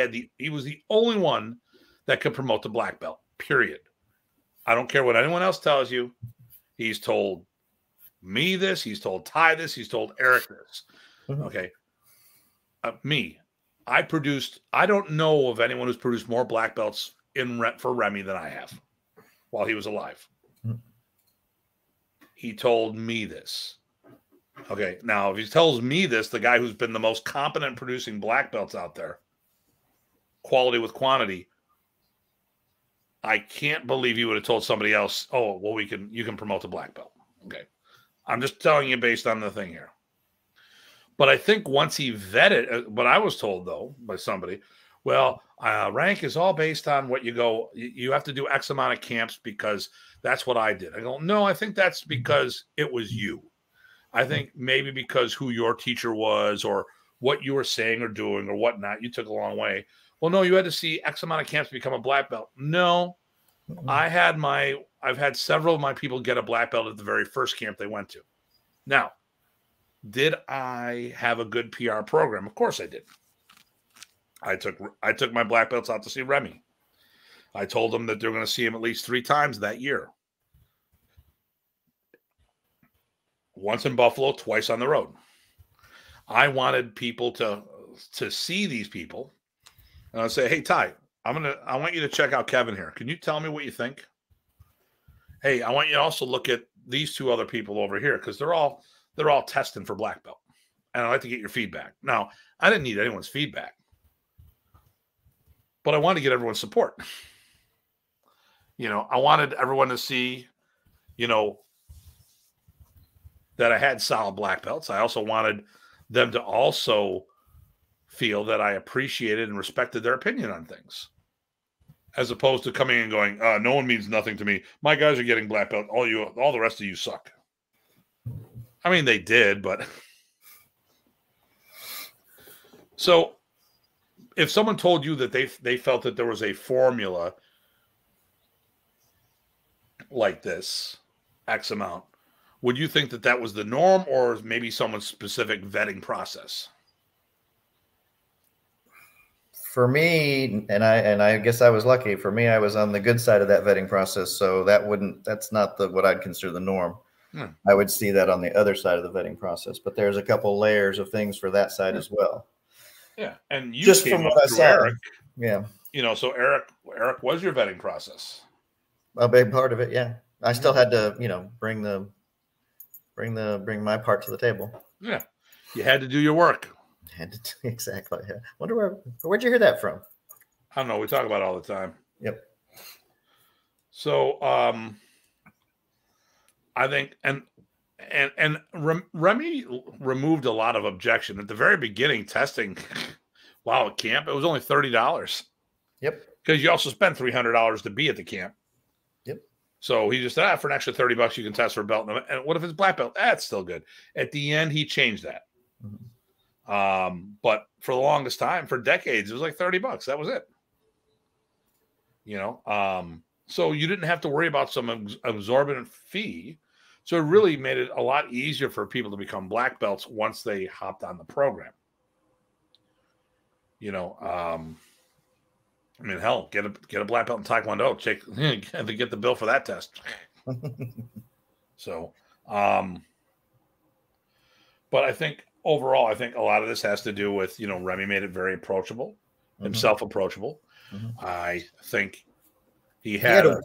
was the only one that could promote the black belt, period. I don't care what anyone else tells you. He's told me this. He's told Ty this. He's told Eric this. Okay. I don't know of anyone who's produced more black belts for Remy than I have while he was alive. He told me this. Okay. Now, if he tells me this, the guy who's been the most competent producing black belts out there, quality with quantity, I can't believe you would have told somebody else, oh, well, you can promote the black belt. Okay. I'm just telling you based on the thing here. But I think once he vetted, but I was told, though, by somebody, well, rank is all based on what you go, you have to do X amount of camps because that's what I did. I go, no, I think that's because it was you. I think maybe because who your teacher was or what you were saying or doing or whatnot, you took a long way. Well, no, you had to see X amount of camps to become a black belt. No, I've had several of my people get a black belt at the very first camp they went to. Now, did I have a good PR program? Of course I did. I took my black belts out to see Remy. I told them that they're going to see him at least 3 times that year. Once in Buffalo, twice on the road. I wanted people to see these people, and I say, "Hey Ty, I want you to check out Kevin here. Can you tell me what you think? Hey, I want you to also look at these 2 other people over here because they're all testing for black belt. And I'd like to get your feedback." Now, I didn't need anyone's feedback, but I wanted to get everyone's support. You know, I wanted everyone to see, you know, that I had solid black belts. I also wanted them to also feel that I appreciated and respected their opinion on things, as opposed to coming and going, no one means nothing to me. My guys are getting black belt. All the rest of you suck. I mean, they did, but so if someone told you that they felt that there was a formula like this, X amount, would you think that that was the norm or maybe someone's specific vetting process? For me, and I guess I was lucky. For me, I was on the good side of that vetting process, so that's not what I'd consider the norm. I would see that on the other side of the vetting process, but there's a couple layers of things for that side as well. Yeah, and you just from what I saw, Eric, yeah, you know, so Eric was your vetting process, a big part of it. Yeah, I still had to, you know, bring my part to the table. Yeah, you had to do your work. Exactly. Yeah. Wonder where'd you hear that from? I don't know. We talk about it all the time. Yep. So, I think and Remy removed a lot of objection at the very beginning. Testing, wow, at camp it was only $30. Yep, because you also spent $300 to be at the camp. Yep. So he just said, for an extra $30 you can test for a belt. And what if it's black belt? That's still good. At the end, he changed that. But for the longest time, for decades, it was like $30. That was it. You know. So you didn't have to worry about some exorbitant fee. So it really made it a lot easier for people to become black belts once they hopped on the program. You know, I mean, hell, get a black belt in Taekwondo. Get the bill for that test. So, but I think overall, I think a lot of this has to do with, you know, Remy made it very approachable. himself approachable. I think he had a,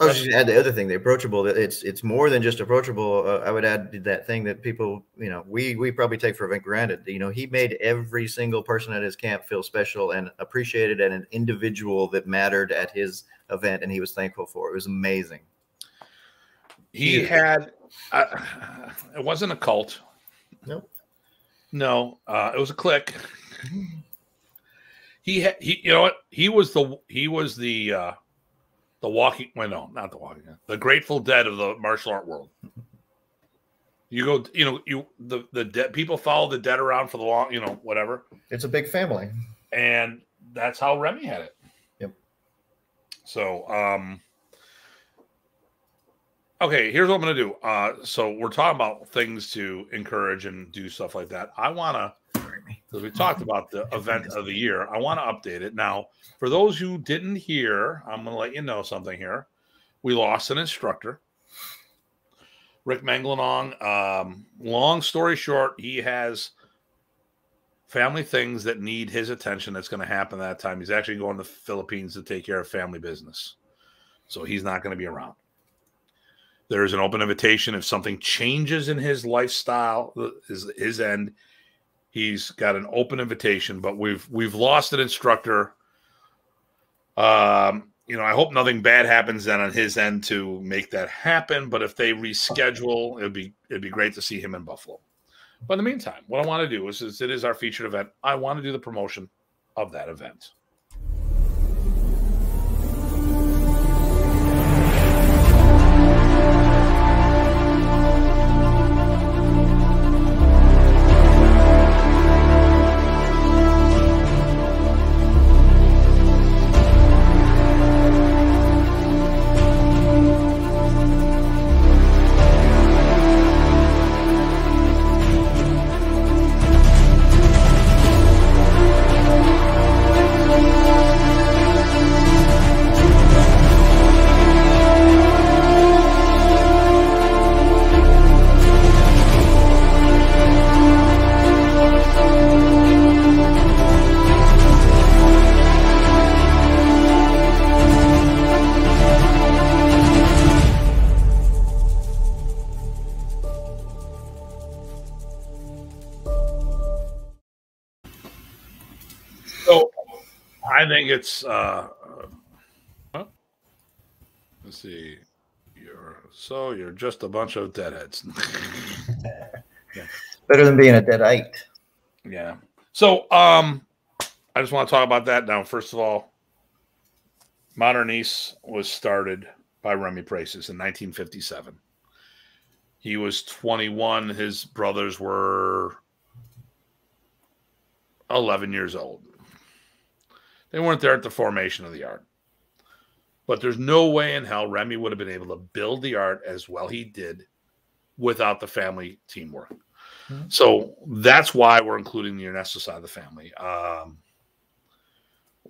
I was just add the other thing, the approachable. It's more than just approachable. I would add that thing that people, we probably take for granted. He made every single person at his camp feel special and appreciated, and an individual that mattered at his event, and he was thankful for. It was amazing. He had, it wasn't a cult. Nope. No, it was a clique. He you know what? He was the walking, well, no, not the walking, the Grateful Dead of the martial art world. You go, the dead people follow the dead around for the long, whatever. It's a big family, and that's how Remy had it. Yep. So, okay, here's what I'm gonna do. So we're talking about things to encourage and do stuff like that. I wanna, because we talked about the event of the year, I want to update it. Now, for those who didn't hear, I'm going to let you know something here. We lost an instructor, Rick Mangalanong. Long story short, he has family things that need his attention that's going to happen that time. He's actually going to the Philippines to take care of family business. So he's not going to be around. There's an open invitation. If something changes in his lifestyle, his end, he's got an open invitation, but we've lost an instructor. I hope nothing bad happens then on his end to make that happen. But if they reschedule, it'd be great to see him in Buffalo. But in the meantime, what I want to do is it is our featured event. I want to do the promotion of that event. It's let's see, you're just a bunch of deadheads. Yeah. Better than being a deadite. Yeah. So I just want to talk about that now. First of all, Modern Arnis was started by Remy Praces in 1957. He was 21, his brothers were 11 years old. They weren't there at the formation of the art. But there's no way in hell Remy would have been able to build the art as well he did without the family teamwork. Mm-hmm. So that's why we're including the UNESCO side of the family.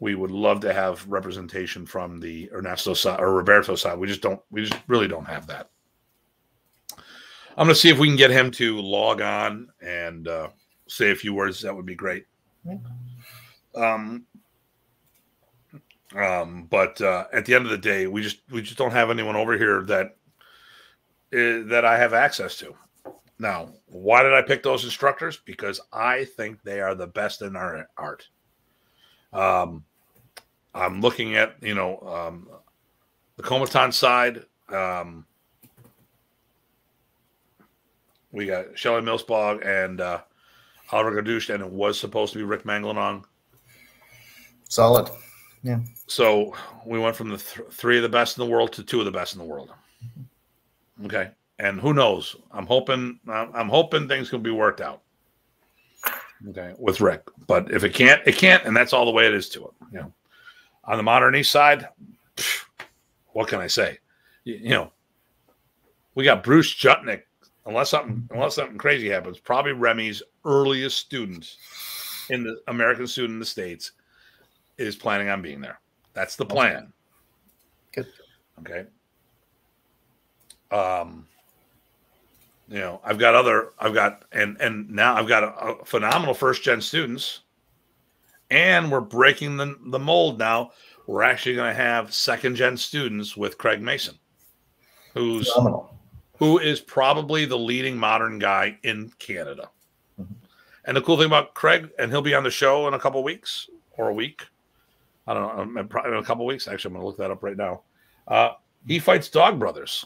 We would love to have representation from the Ernesto side or Roberto side. We just really don't have that. I'm going to see if we can get him to log on and say a few words. That would be great. Mm-hmm. But at the end of the day, we just don't have anyone over here that I have access to. Now, why did I pick those instructors? Because I think they are the best in our art. I'm looking at, the Comaton side. We got Shelley Millsbog and Oliver Gadush, and it was supposed to be Rick Mangalanong. Solid. Yeah. So we went from the three of the best in the world to two of the best in the world. Okay. And who knows? I'm hoping things can be worked out. Okay. With Rick. But if it can't, it can't. And that's all the way it is to it. You know, on the Modern East side, pff, what can I say? We got Bruce Jutnick, unless something crazy happens, probably Remy's earliest student in the American student in the States. Is planning on being there. That's the plan. Good. Okay. I've got now I've got a phenomenal first gen students, And we're breaking the mold now. We're actually going to have second-gen students with Craig Mason, who's phenomenal. Who is probably the leading modern guy in Canada. Mm-hmm. And the cool thing about Craig, and he'll be on the show in a couple weeks or a week. I don't know, probably in a couple weeks. Actually, I'm going to look that up right now. He fights dog brothers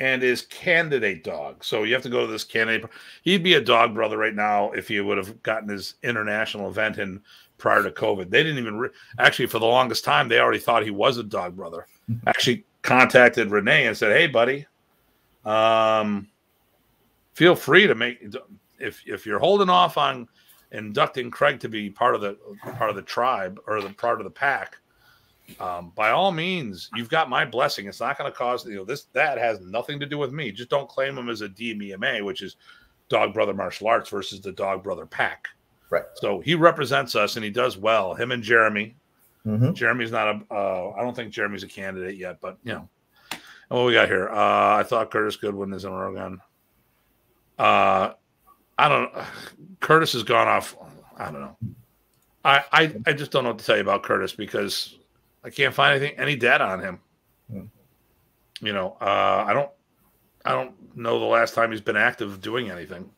and is candidate dog. So you have to go to this candidate. He'd be a dog brother right now if he would have gotten his international event in prior to COVID. They didn't even – actually, for the longest time, they already thought he was a dog brother. Actually contacted Renee and said, hey, buddy, feel free to make – if you're holding off on inducting Craig to be part of the tribe or the part of the pack, by all means, you've got my blessing. It's not going to cause, you know, this, that has nothing to do with me. Just don't claim them as a DMEMA, which is dog brother martial arts versus the dog brother pack. Right. So he represents us and he does well. Him and Jeremy, mm-hmm. Jeremy's not a, I don't think Jeremy's a candidate yet, but you know, and what we got here, I thought Curtis Goodwin is in Oregon. I don't know. Curtis has gone off. I don't know. I just don't know what to tell you about Curtis because I can't find any data on him. Mm-hmm. You know, I don't know the last time he's been active doing anything.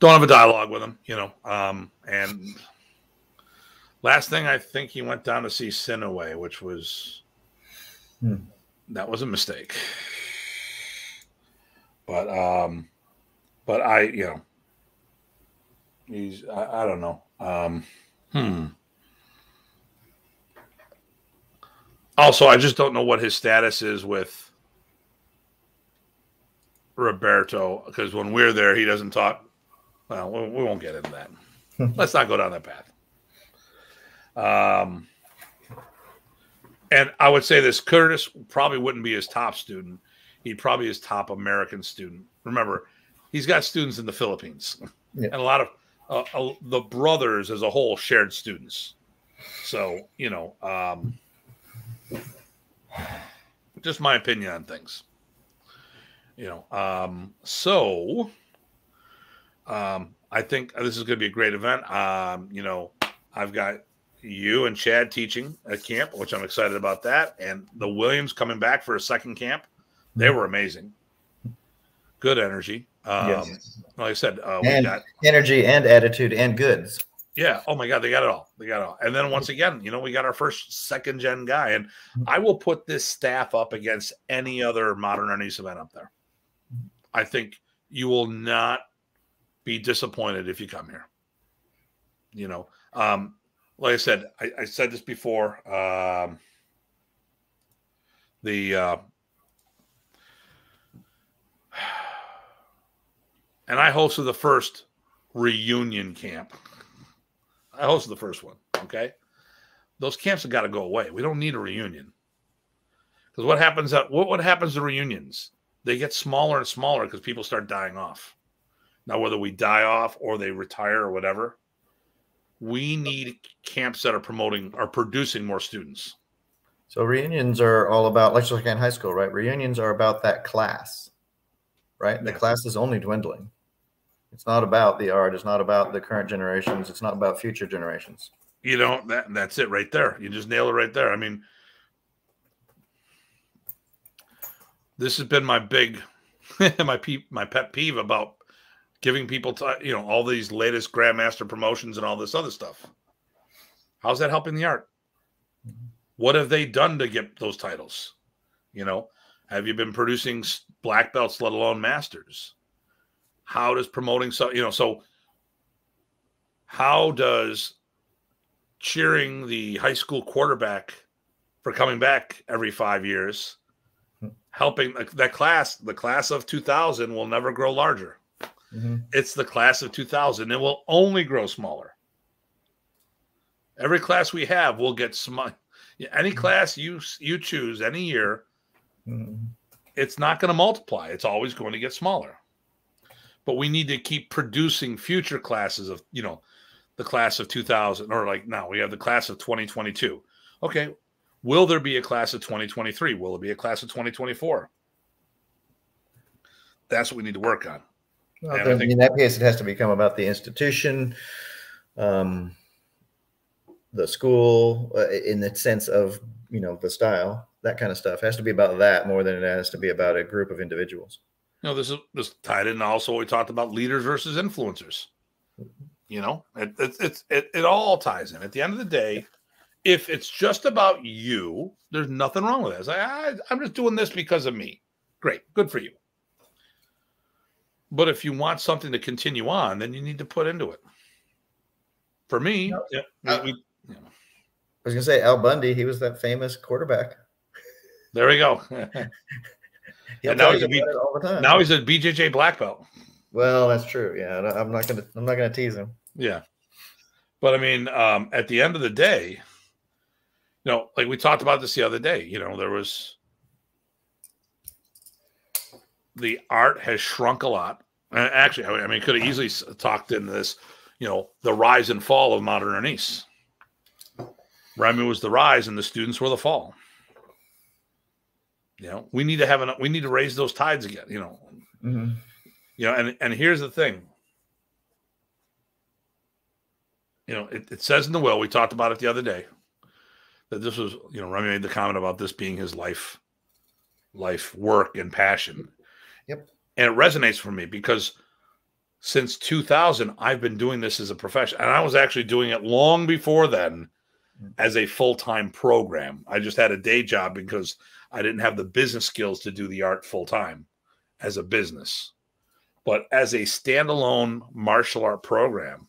Don't have a dialogue with him, you know. And last thing, I think he went down to see Sinaway, which was that was a mistake. But I, you know, he's I don't know. Also, I just don't know what his status is with Roberto, because when we're there, he doesn't talk. Well, we won't get into that. Let's not go down that path. And I would say this, Curtis probably wouldn't be his top student. He'd probably be his top American student. Remember, he's got students in the Philippines. Yeah. And a lot of the brothers as a whole shared students. So, you know... just my opinion on things, you know. I think this is going to be a great event. You know, I've got you and Chad teaching at camp, which I'm excited about that. And the Williams coming back for a second camp. They were amazing. Good energy. Yes. Like I said, we got energy and attitude and goods. Yeah. Oh my God. They got it all. They got it all. And then once again, you know, we got our first second gen guy, and I will put this staff up against any other Modern Arnis event up there. I think you will not be disappointed if you come here. You know, like I said, I said this before, and I hosted the first reunion camp. I hosted the first one, okay? Those camps have got to go away. We don't need a reunion. Because what happens to reunions? They get smaller and smaller because people start dying off. Now, whether we die off or they retire or whatever, we need camps that are producing more students. So reunions are all about, like in high school, right? Reunions are about that class, right? The class is only dwindling. It's not about the art. It's not about the current generations. It's not about future generations. You know, that's it right there. You just nail it right there. I mean, this has been my big, my pet peeve about giving people, you know, all these latest Grandmaster promotions and all this other stuff. How's that helping the art? What have they done to get those titles? You know, have you been producing black belts, let alone masters? How does promoting, so you know, so how does cheering the high school quarterback for coming back every 5 years helping that class? The class of 2000 will never grow larger. Mm-hmm. It's the class of 2000. It will only grow smaller. Every class we have will get small. Any class you choose any year, mm-hmm. It's not going to multiply. It's always going to get smaller. But we need to keep producing future classes of, you know, the class of 2000, or like now we have the class of 2022. Okay, will there be a class of 2023? Will it be a class of 2024? That's what we need to work on. Well, in that case, it has to become about the institution, the school in the sense of, you know, the style, that kind of stuff. It has to be about that more than it has to be about a group of individuals. You know, this tied in also, we talked about leaders versus influencers. You know, it all ties in. At the end of the day, if it's just about you, there's nothing wrong with it. It's like, I'm just doing this because of me. Great. Good for you. But if you want something to continue on, then you need to put into it. For me, you know. I was going to say Al Bundy. He was that famous quarterback. There we go. And now he's a BJJ black belt. Well, that's true. Yeah, I'm not gonna tease him. Yeah, but I mean, at the end of the day, you know, like we talked about this the other day. You know, there was the art has shrunk a lot. And actually, I mean, could have easily talked into this. You know, the rise and fall of modern Arnis. Remy was the rise, and the students were the fall. You know, we need to have an, we need to raise those tides again, you know, you know, and here's the thing, you know, it says in the will, we talked about it the other day, that this was, you know, Remy made the comment about this being his life work and passion. Yep. And it resonates for me because since 2000, I've been doing this as a profession, and I was actually doing it long before then as a full-time program. I just had a day job because I didn't have the business skills to do the art full-time as a business. But as a standalone martial art program,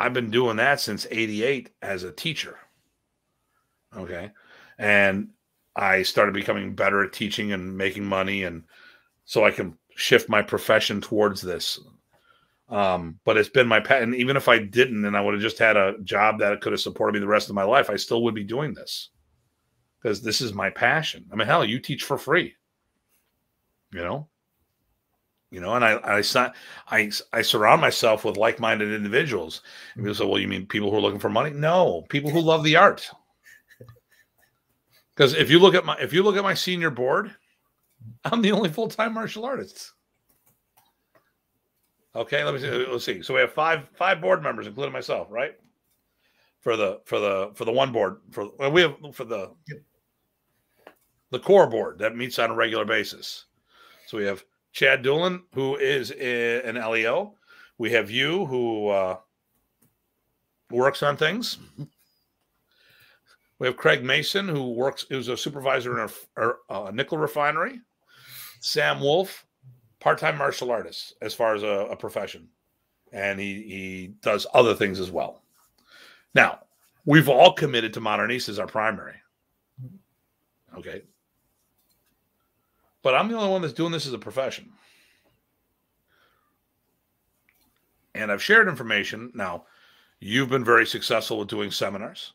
I've been doing that since '88 as a teacher. Okay. And I started becoming better at teaching and making money, and so I can shift my profession towards this. But it's been my pattern. Even if I didn't, and I would have just had a job that could have supported me the rest of my life, I still would be doing this. Because this is my passion. I mean, hell, you teach for free, you know, and I surround myself with like-minded individuals. And people say, well, you mean people who are looking for money? No, people who love the art. Because if you look at my, if you look at my senior board, I'm the only full-time martial artist. Okay, let me see. Let's see. So we have five board members, including myself, right? For the one board, for the core board that meets on a regular basis. So we have Chad Doolin, who is an LEO. We have you, who works on things. We have Craig Mason, who's a supervisor in a nickel refinery. Sam Wolf, part-time martial artist as far as a profession, and he does other things as well. Now, we've all committed to Modern Arnis as our primary. Okay. But I'm the only one that's doing this as a profession. And I've shared information. Now, you've been very successful with doing seminars.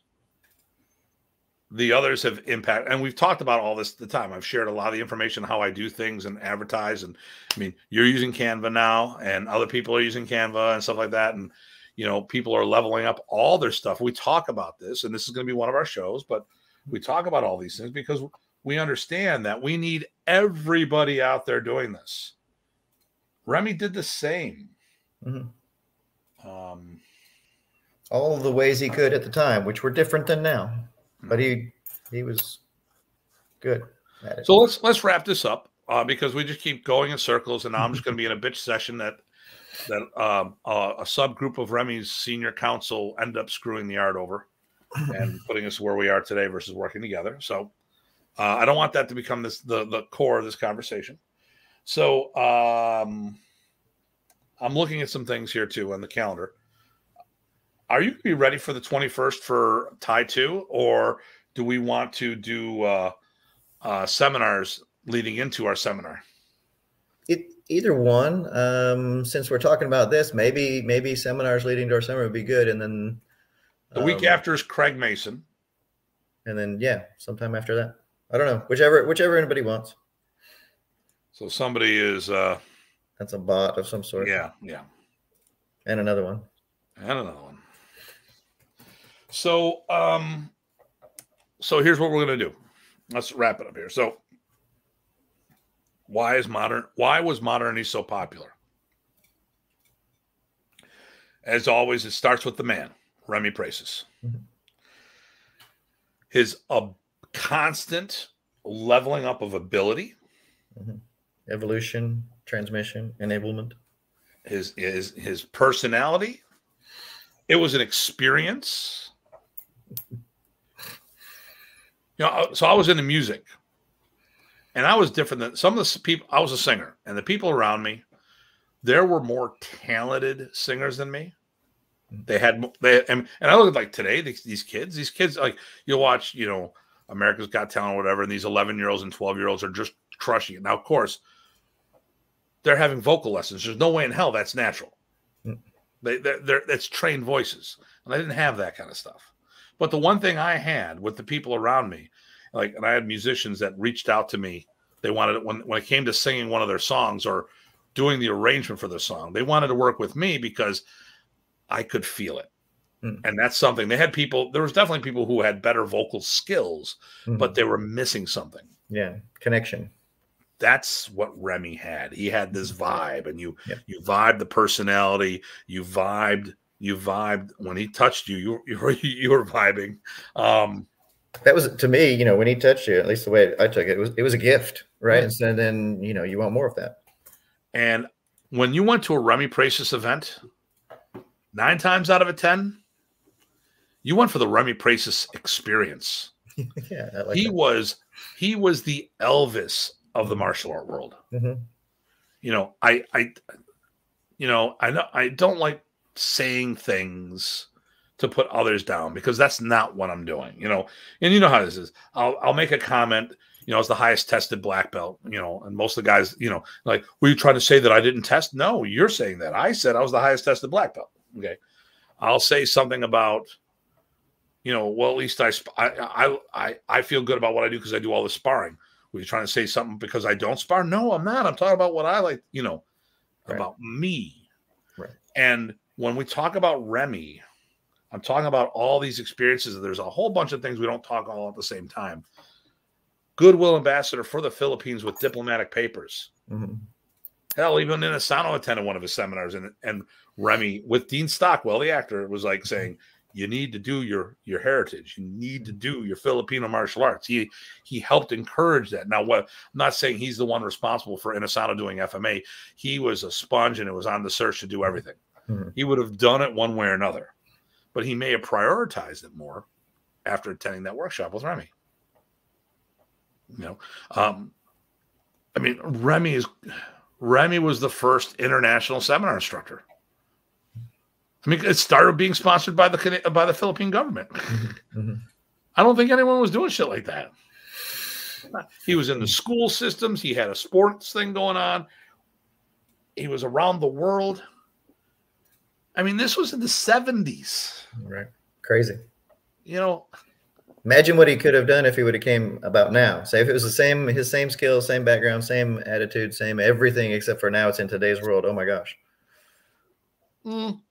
The others have impacted. And we've talked about all this at the time. I've shared a lot of the information, how I do things and advertise. And I mean, you're using Canva now, and other people are using Canva and stuff like that. And you know, people are leveling up all their stuff. We talk about this, and this is going to be one of our shows, but we talk about all these things because we understand that we need everybody out there doing this. Remy did the same. Mm-hmm. All the ways he could at the time, which were different than now, but he was good at it. So let's wrap this up because we just keep going in circles, and I'm just going to be in a bitch session that a subgroup of Remy's senior council end up screwing the art over and putting us where we are today versus working together. So I don't want that to become the core of this conversation. So I'm looking at some things here too on the calendar. Are you going to be ready for the 21st for Ty 2, or do we want to do seminars leading into our seminar? Either one. Since we're talking about this, maybe seminars leading to our seminar would be good. And then the week after is Craig Mason. And then, yeah, sometime after that. I don't know. Whichever anybody wants. So somebody is. That's a bot of some sort. Yeah. Yeah. And another one. And another one. So, so here's what we're going to do. Let's wrap it up here. So, why was Modern Arnis so popular? As always, it starts with the man, Remy Praces. His constant leveling up of ability. Evolution, transmission, enablement. His personality. It was an experience. You know, so I was into music, and I was different than some of the people. I was a singer, and the people around me, there were more talented singers than me. And I look at, like, today, these kids, like, you'll watch, you know, America's Got Talent or whatever, and these 11-year-olds and 12-year-olds are just crushing it. Now, of course, they're having vocal lessons. There's no way in hell that's natural. That's trained voices, and I didn't have that kind of stuff. But the one thing I had with the people around me, like, and I had musicians that reached out to me. They wanted, when it came to singing one of their songs or doing the arrangement for their song, they wanted to work with me because I could feel it. And that's something. They had people, there was definitely people who had better vocal skills, but they were missing something. Yeah, connection. That's what Remy had. He had this vibe, and you vibed the personality, you vibed when he touched you. You were vibing. That was, to me, you know, when he touched you, at least the way I took it, it was a gift, right? And so then, you know, you want more of that. And when you went to a Remy Praces event, 9 times out of 10, you went for the Remy Praces experience. Yeah, I like that. He was the Elvis of the martial art world. You know, I don't like saying things to put others down, because that's not what I'm doing, you know. And you know how this is. I'll make a comment, you know, as the highest tested black belt, you know, and most of the guys, you know, like, were you trying to say that I didn't test? No, you're saying that. I said I was the highest tested black belt. Okay. I'll say something about, you know, well, at least I feel good about what I do because I do all the sparring. Were you trying to say something because I don't spar? No, I'm not. I'm talking about what I like, you know, about me. Right. And when we talk about Remy, I'm talking about all these experiences. There's a whole bunch of things we don't talk all at the same time. Goodwill ambassador for the Philippines with diplomatic papers. Hell, even Inasano attended one of his seminars, and Remy, with Dean Stockwell, the actor, was like saying, you need to do your heritage. You need to do your Filipino martial arts. He helped encourage that. Now, what, I'm not saying he's the one responsible for Inasano doing FMA. He was a sponge, and it was on the search to do everything. He would have done it one way or another, but he may have prioritized it more after attending that workshop with Remy. You know, I mean, Remy was the first international seminar instructor. I mean, it started being sponsored by the Philippine government. I don't think anyone was doing shit like that. He was in the school systems. He had a sports thing going on. He was around the world. I mean, this was in the 70s. Right. Crazy. You know, imagine what he could have done if he would have came about now. Say if it was the same, his same skills, same background, same attitude, same everything, except for now it's in today's world. Oh my gosh. No,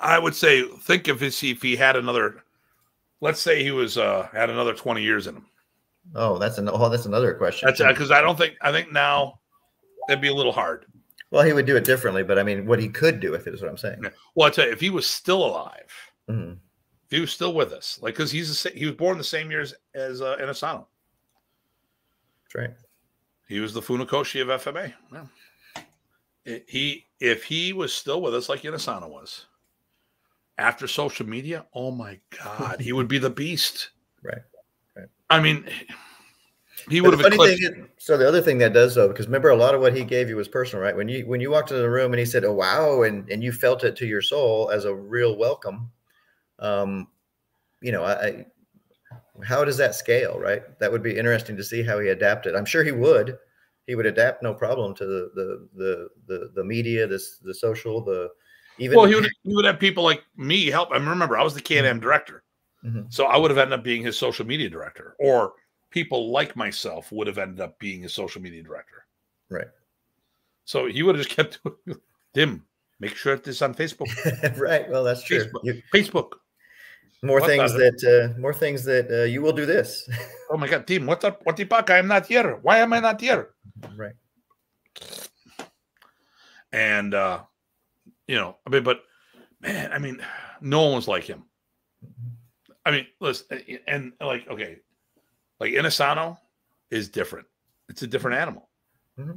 I would say, think of his, if he had another, let's say he was, had another 20 years in him. Oh, that's another question. That's because I think now that'd be a little hard. Well, he would do it differently, but I mean, what he could do with it is what I'm saying. Yeah. Well, I tell you, if he was still alive, if he was still with us, like, because he was born the same years as Inasano. That's right. He was the Funakoshi of FMA. Yeah. If he was still with us, like Inasano was, after social media, oh my God, he would be the beast. Right. Right. I mean, he would have eclipsed. So the other thing that does, though, because remember, a lot of what he gave you was personal, right? When you walked into the room and he said, "Oh wow," and you felt it to your soul as a real welcome. You know, how does that scale, right? That would be interesting to see how he adapted. I'm sure he would. He would adapt no problem to the media, the social, the even. Well, he would have people like me help. I remember I was the K&M director, so I would have ended up being his social media director, or people like myself would have ended up being his social media director. Right. So he would have just kept doing, Tim, make sure this on Facebook. Right. Well, that's true. Facebook. Facebook. More things that you will do this. Oh my God, Tim! What the fuck? I am not here. Why am I not here? Right. And you know, I mean, but man, I mean, no one was like him. I mean, listen, and like, okay, like Inosano is different. It's a different animal,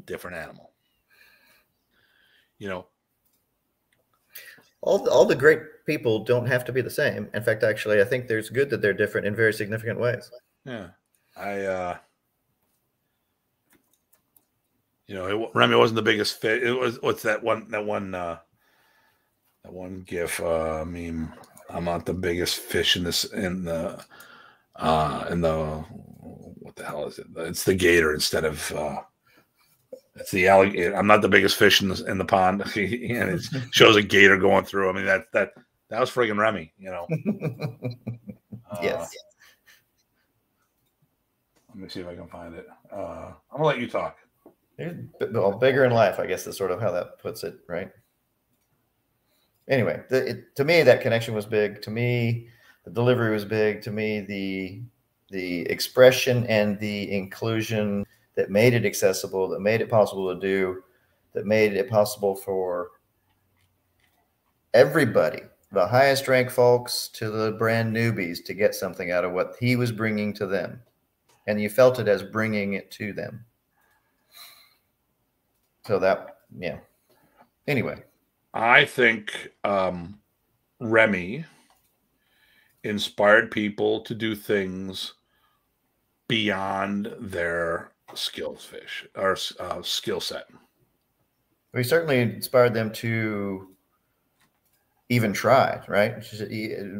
different animal, you know. All the great people don't have to be the same. In fact, actually, I think there's good that they're different in very significant ways. Yeah. You know, Remy wasn't the biggest fit. It was, what's that one GIF meme. I'm not the biggest fish in this, in the, what the hell is it? It's the gator instead of, it's the alligator. I'm not the biggest fish in the pond. And it shows a gator going through. I mean, that was friggin' Remy, you know? Yes. Let me see if I can find it. I'm gonna let you talk. Well, bigger in life, I guess, is sort of how that puts it, right? Anyway, to me, that connection was big. To me, the delivery was big. To me, the expression and the inclusion that made it accessible, that made it possible to do, that made it possible for everybody, the highest rank folks to the brand newbies, to get something out of what he was bringing to them. And you felt it as bringing it to them. So that, yeah. Anyway. I think Remy inspired people to do things beyond their skill set. We certainly inspired them to even try, right?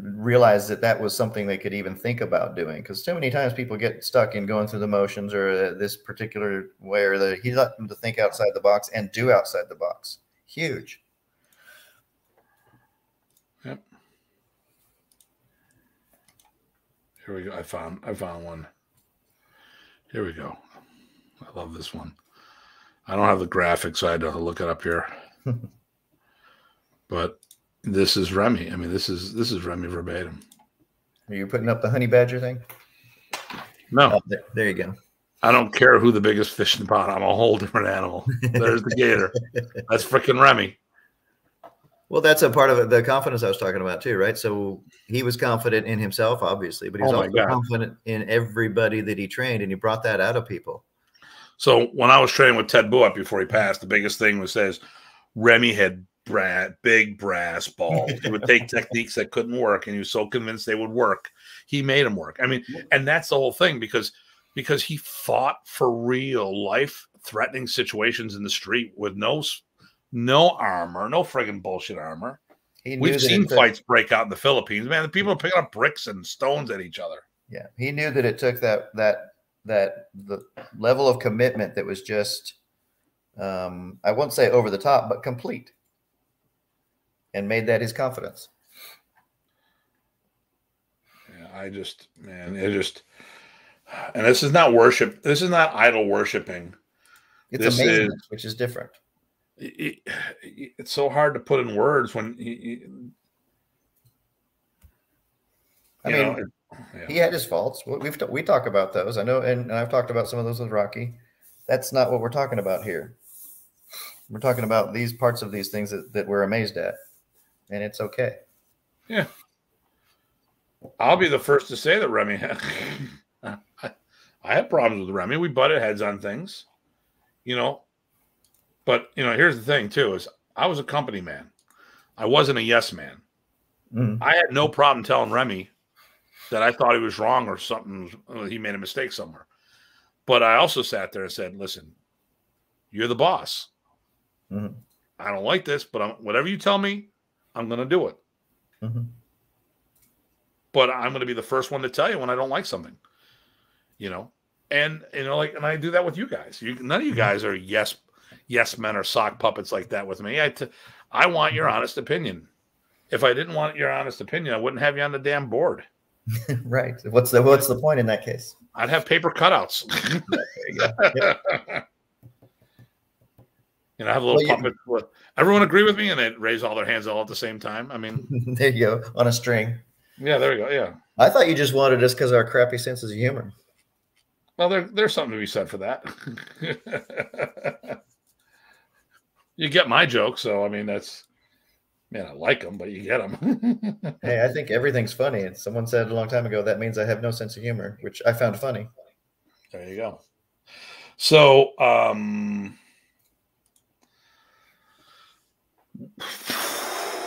Realize that that was something they could even think about doing, because too many times people get stuck in going through the motions or this particular way, or that he let them to think outside the box and do outside the box. Huge. Yep. Here we go. I found one. Here we go. I love this one. I don't have the graphics, so I had to look it up here. But this is Remy. I mean, this is Remy verbatim. Are you putting up the honey badger thing? No. Oh, there you go. I don't care who the biggest fish in the pond. I'm a whole different animal. There's the gator. That's freaking Remy. Well, that's a part of the confidence I was talking about too, right? So he was confident in himself, obviously, but he's also confident in everybody that he trained, and he brought that out of people. So when I was training with Ted Buat before he passed, the biggest thing was Remy had big brass balls. He would take techniques that couldn't work, and he was so convinced they would work, he made them work. I mean, and that's the whole thing, because he fought for real life-threatening situations in the street with no armor, no friggin' bullshit armor. We've seen fights break out in the Philippines, man. The people are picking up bricks and stones at each other. Yeah, he knew that it took the level of commitment that was just, I won't say over the top, but complete, and made that his confidence. Yeah, and this is not worship. This is not idol worshiping. It's amazing, which is different. It's so hard to put in words when he had his faults. We talk about those. I know, and I've talked about some of those with Rocky. That's not what we're talking about here. We're talking about these parts of these things that we're amazed at, and it's okay. Yeah, I'll be the first to say that Remy had. I have problems with Remy. We butted heads on things, you know. But, you know, here's the thing, too, is I was a company man. I wasn't a yes man. I had no problem telling Remy that I thought he was wrong or something. He made a mistake somewhere. But I also sat there and said, listen, you're the boss. I don't like this, but whatever you tell me, I'm going to do it. But I'm going to be the first one to tell you when I don't like something, you know. And, you know, like, and I do that with you guys. None of you guys are yes men or sock puppets like that with me. I want your honest opinion. If I didn't want your honest opinion, I wouldn't have you on the damn board. Right. What's the point in that case? I'd have paper cutouts. There you go. Yep. You know, I have a little puppet. With, everyone agree with me, and they raise all their hands all at the same time. I mean, there you go, on a string. Yeah, there we go. Yeah. I thought you just wanted us because of our crappy senses of humor. Well, there's something to be said for that. You get my joke, so I mean that's Man, I like them, but you get them. Hey, I think everything's funny. And someone said a long time ago, that means I have no sense of humor, which I found funny. There you go. So,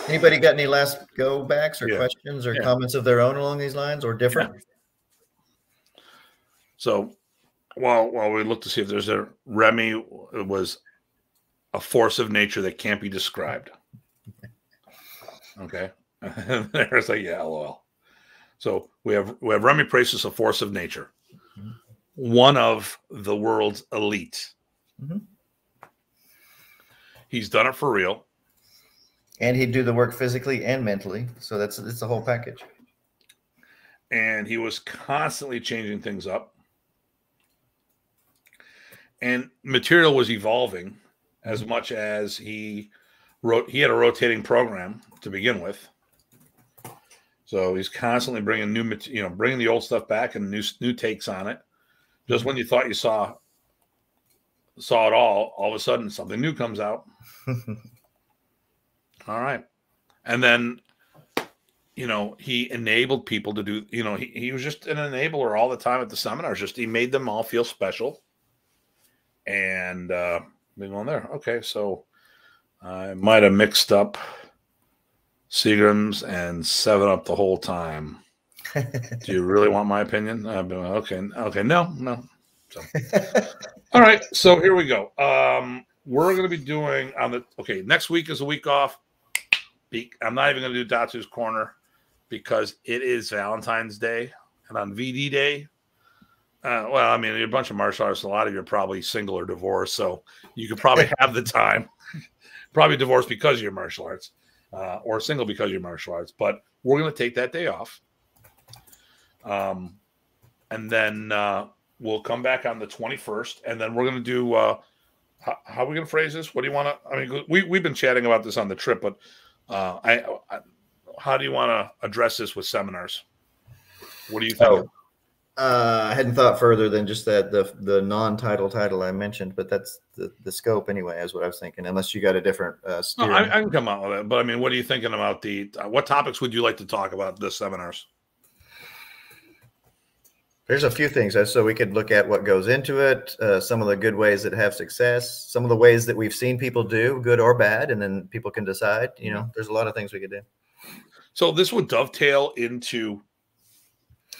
anybody got any last go backs or questions or comments of their own along these lines or different? Yeah. So while we look to see if there's a Remy, it was a force of nature that can't be described. Okay. There's like, yeah, LOL. So we have Remy Prasis, a force of nature, one of the world's elite. Mm-hmm. He's done it for real. And he'd do the work physically and mentally. So it's the whole package. And he was constantly changing things up. And material was evolving as much as he had a rotating program to begin with. So he's constantly bringing new, bringing the old stuff back and new takes on it. Just when you thought you saw it all of a sudden something new comes out. All right. And then, he enabled people to do, he was just an enabler all the time at the seminars. Just he made them all feel special. And we go on there. Okay. So I might have mixed up Seagram's and 7-Up the whole time. Do you really want my opinion? Okay. No. So. All right. So here we go. We're going to be doing next week is a week off. I'm not even going to do Datu's Corner because it is Valentine's Day. And on VD Day, you're a bunch of martial artists. A lot of you are probably single or divorced. So you could probably have the time. Probably divorced because of your martial arts or single because of your martial arts. But we're going to take that day off. And then we'll come back on the 21st. And then we're going to do how are we going to phrase this? What do you want to – we've been chatting about this on the trip, but – how do you want to address this with seminars? What do you think? I hadn't thought further than just that the non-title I mentioned, but that's the scope anyway, is what I was thinking. Unless you got a different steering. No, I can come out with it, but what are you thinking about what topics would you like to talk about the seminars? There's a few things. So we could look at what goes into it, some of the good ways that have success, some of the ways that we've seen people do, good or bad, and then people can decide. There's a lot of things we could do. So this would dovetail into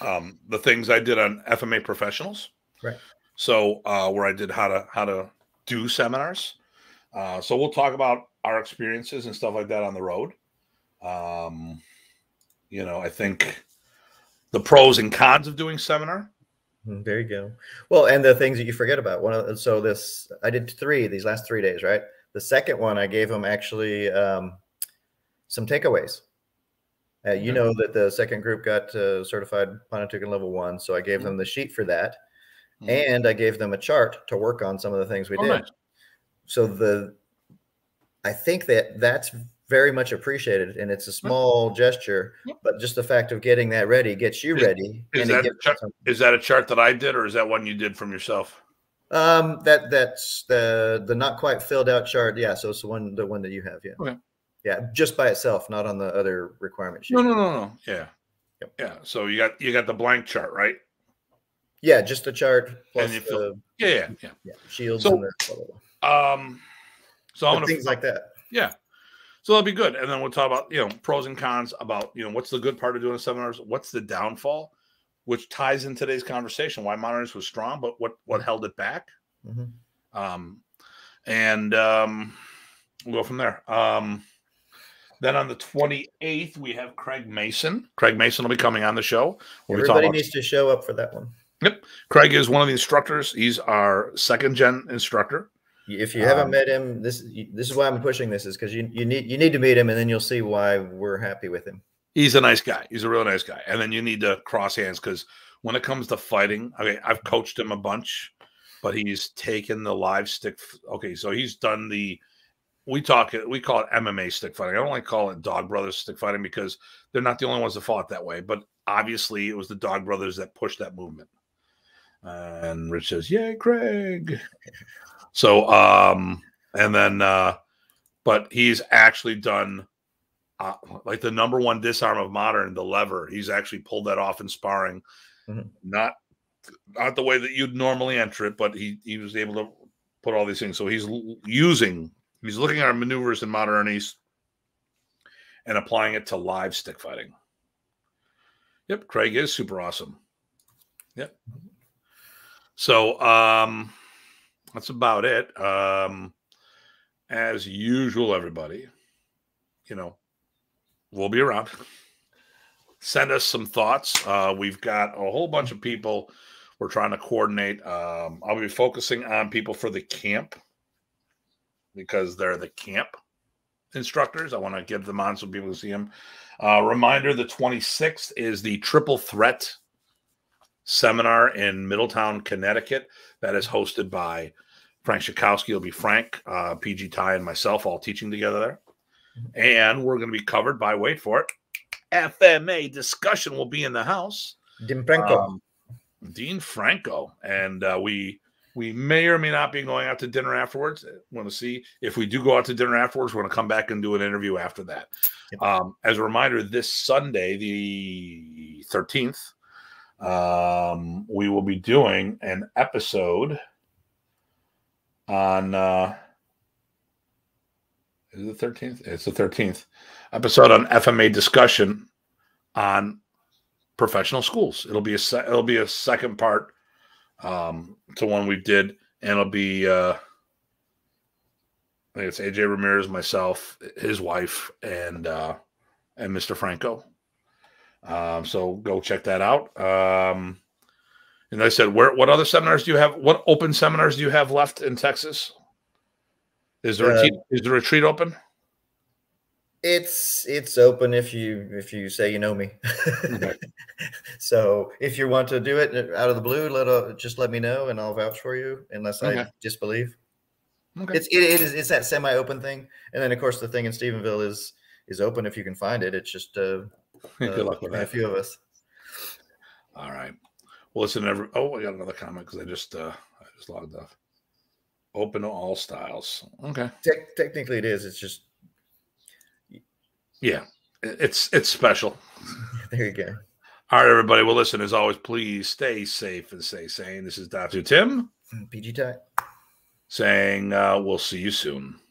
the things I did on FMA professionals. Right. So where I did how to do seminars. So we'll talk about our experiences and stuff like that on the road. I think the pros and cons of doing seminar. There you go. Well, and the things that you forget about. I did these last 3 days, right? The second one, I gave them actually some takeaways. You know that the second group got certified Pontotocan level 1, so I gave them the sheet for that, and I gave them a chart to work on some of the things we did. Nice. So I think that's very much appreciated, and it's a small gesture, but just the fact of getting that ready gets you ready. Is that a chart that I did, or is that one you did from yourself? That's the not quite filled out chart. Yeah, so it's the one that you have. Yeah, okay. Yeah, just by itself, not on the other requirement sheet. No. Yeah, yep. Yeah. So you got the blank chart, right? Yeah, just the chart plus and you filled, yeah. Shields. So, I'm gonna things like that. Yeah. So that'll be good. And then we'll talk about, pros and cons about, what's the good part of doing seminars? What's the downfall, which ties in today's conversation, why Modern Arnis was strong, but what held it back. We'll go from there. Then on the 28th, we have Craig Mason. Craig Mason will be coming on the show. Everybody needs to show up for that one. Yep. Craig is one of the instructors. He's our second-gen instructor. If you haven't met him, this is why I'm pushing this, is because you need to meet him, and then you'll see why we're happy with him. He's a nice guy. He's a real nice guy. And then you need to cross hands, because when it comes to fighting, I've coached him a bunch, but he's taken the live stick. Okay, so he's done we call it MMA stick fighting. I don't like call it Dog Brothers stick fighting because they're not the only ones that fought that way. But obviously, it was the Dog Brothers that pushed that movement. And Rich says, "Yay, Craig!" So, but he's actually done like the #1 disarm of modern, the lever. He's actually pulled that off in sparring. Mm-hmm. Not the way that you'd normally enter it, but he was able to put all these things. So he's looking at our maneuvers in Modern Arnis and applying it to live stick fighting. Yep, Craig is super awesome. Yep. So that's about it. As usual, everybody, you know, we'll be around. Send us some thoughts. We've got a whole bunch of people we're trying to coordinate. I'll be focusing on people for the camp because they're the camp instructors. I want to get them on so people can see them. Reminder, the 26th is the Triple Threat Seminar in Middletown, Connecticut. That is hosted by Frank Schakowsky. It'll be Frank, PG Ty, and myself all teaching together there. And we're going to be covered by, wait for it, FMA discussion will be in the house. Dean Franco. And we may or may not be going out to dinner afterwards. Want to see if we do go out to dinner afterwards. We're going to come back and do an interview after that. Yep. As a reminder, this Sunday, the 13th, we will be doing an episode on is it the 13th? It's the 13th episode on FMA discussion on professional schools. It'll be a second part to one we did, and it'll be I think it's AJ Ramirez, myself, his wife, and Mr. Franco. So go check that out. And I said, what other seminars do you have? What open seminars do you have left in Texas? Is the retreat open? It's open if you say you know me. Okay. So if you want to do it out of the blue, just let me know and I'll vouch for you unless I disbelieve. Okay. It's that semi-open thing, and then of course the thing in Stephenville is open if you can find it. It's just good luck with that. A few of us. All right. Well, listen, I got another comment because I just logged off. Open to all styles. Okay. Technically, it is. It's just. Yeah, it's special. There you go. All right, everybody. Well, listen, as always, please stay safe and stay sane. This is Datu Tim. PG Ty. Saying we'll see you soon.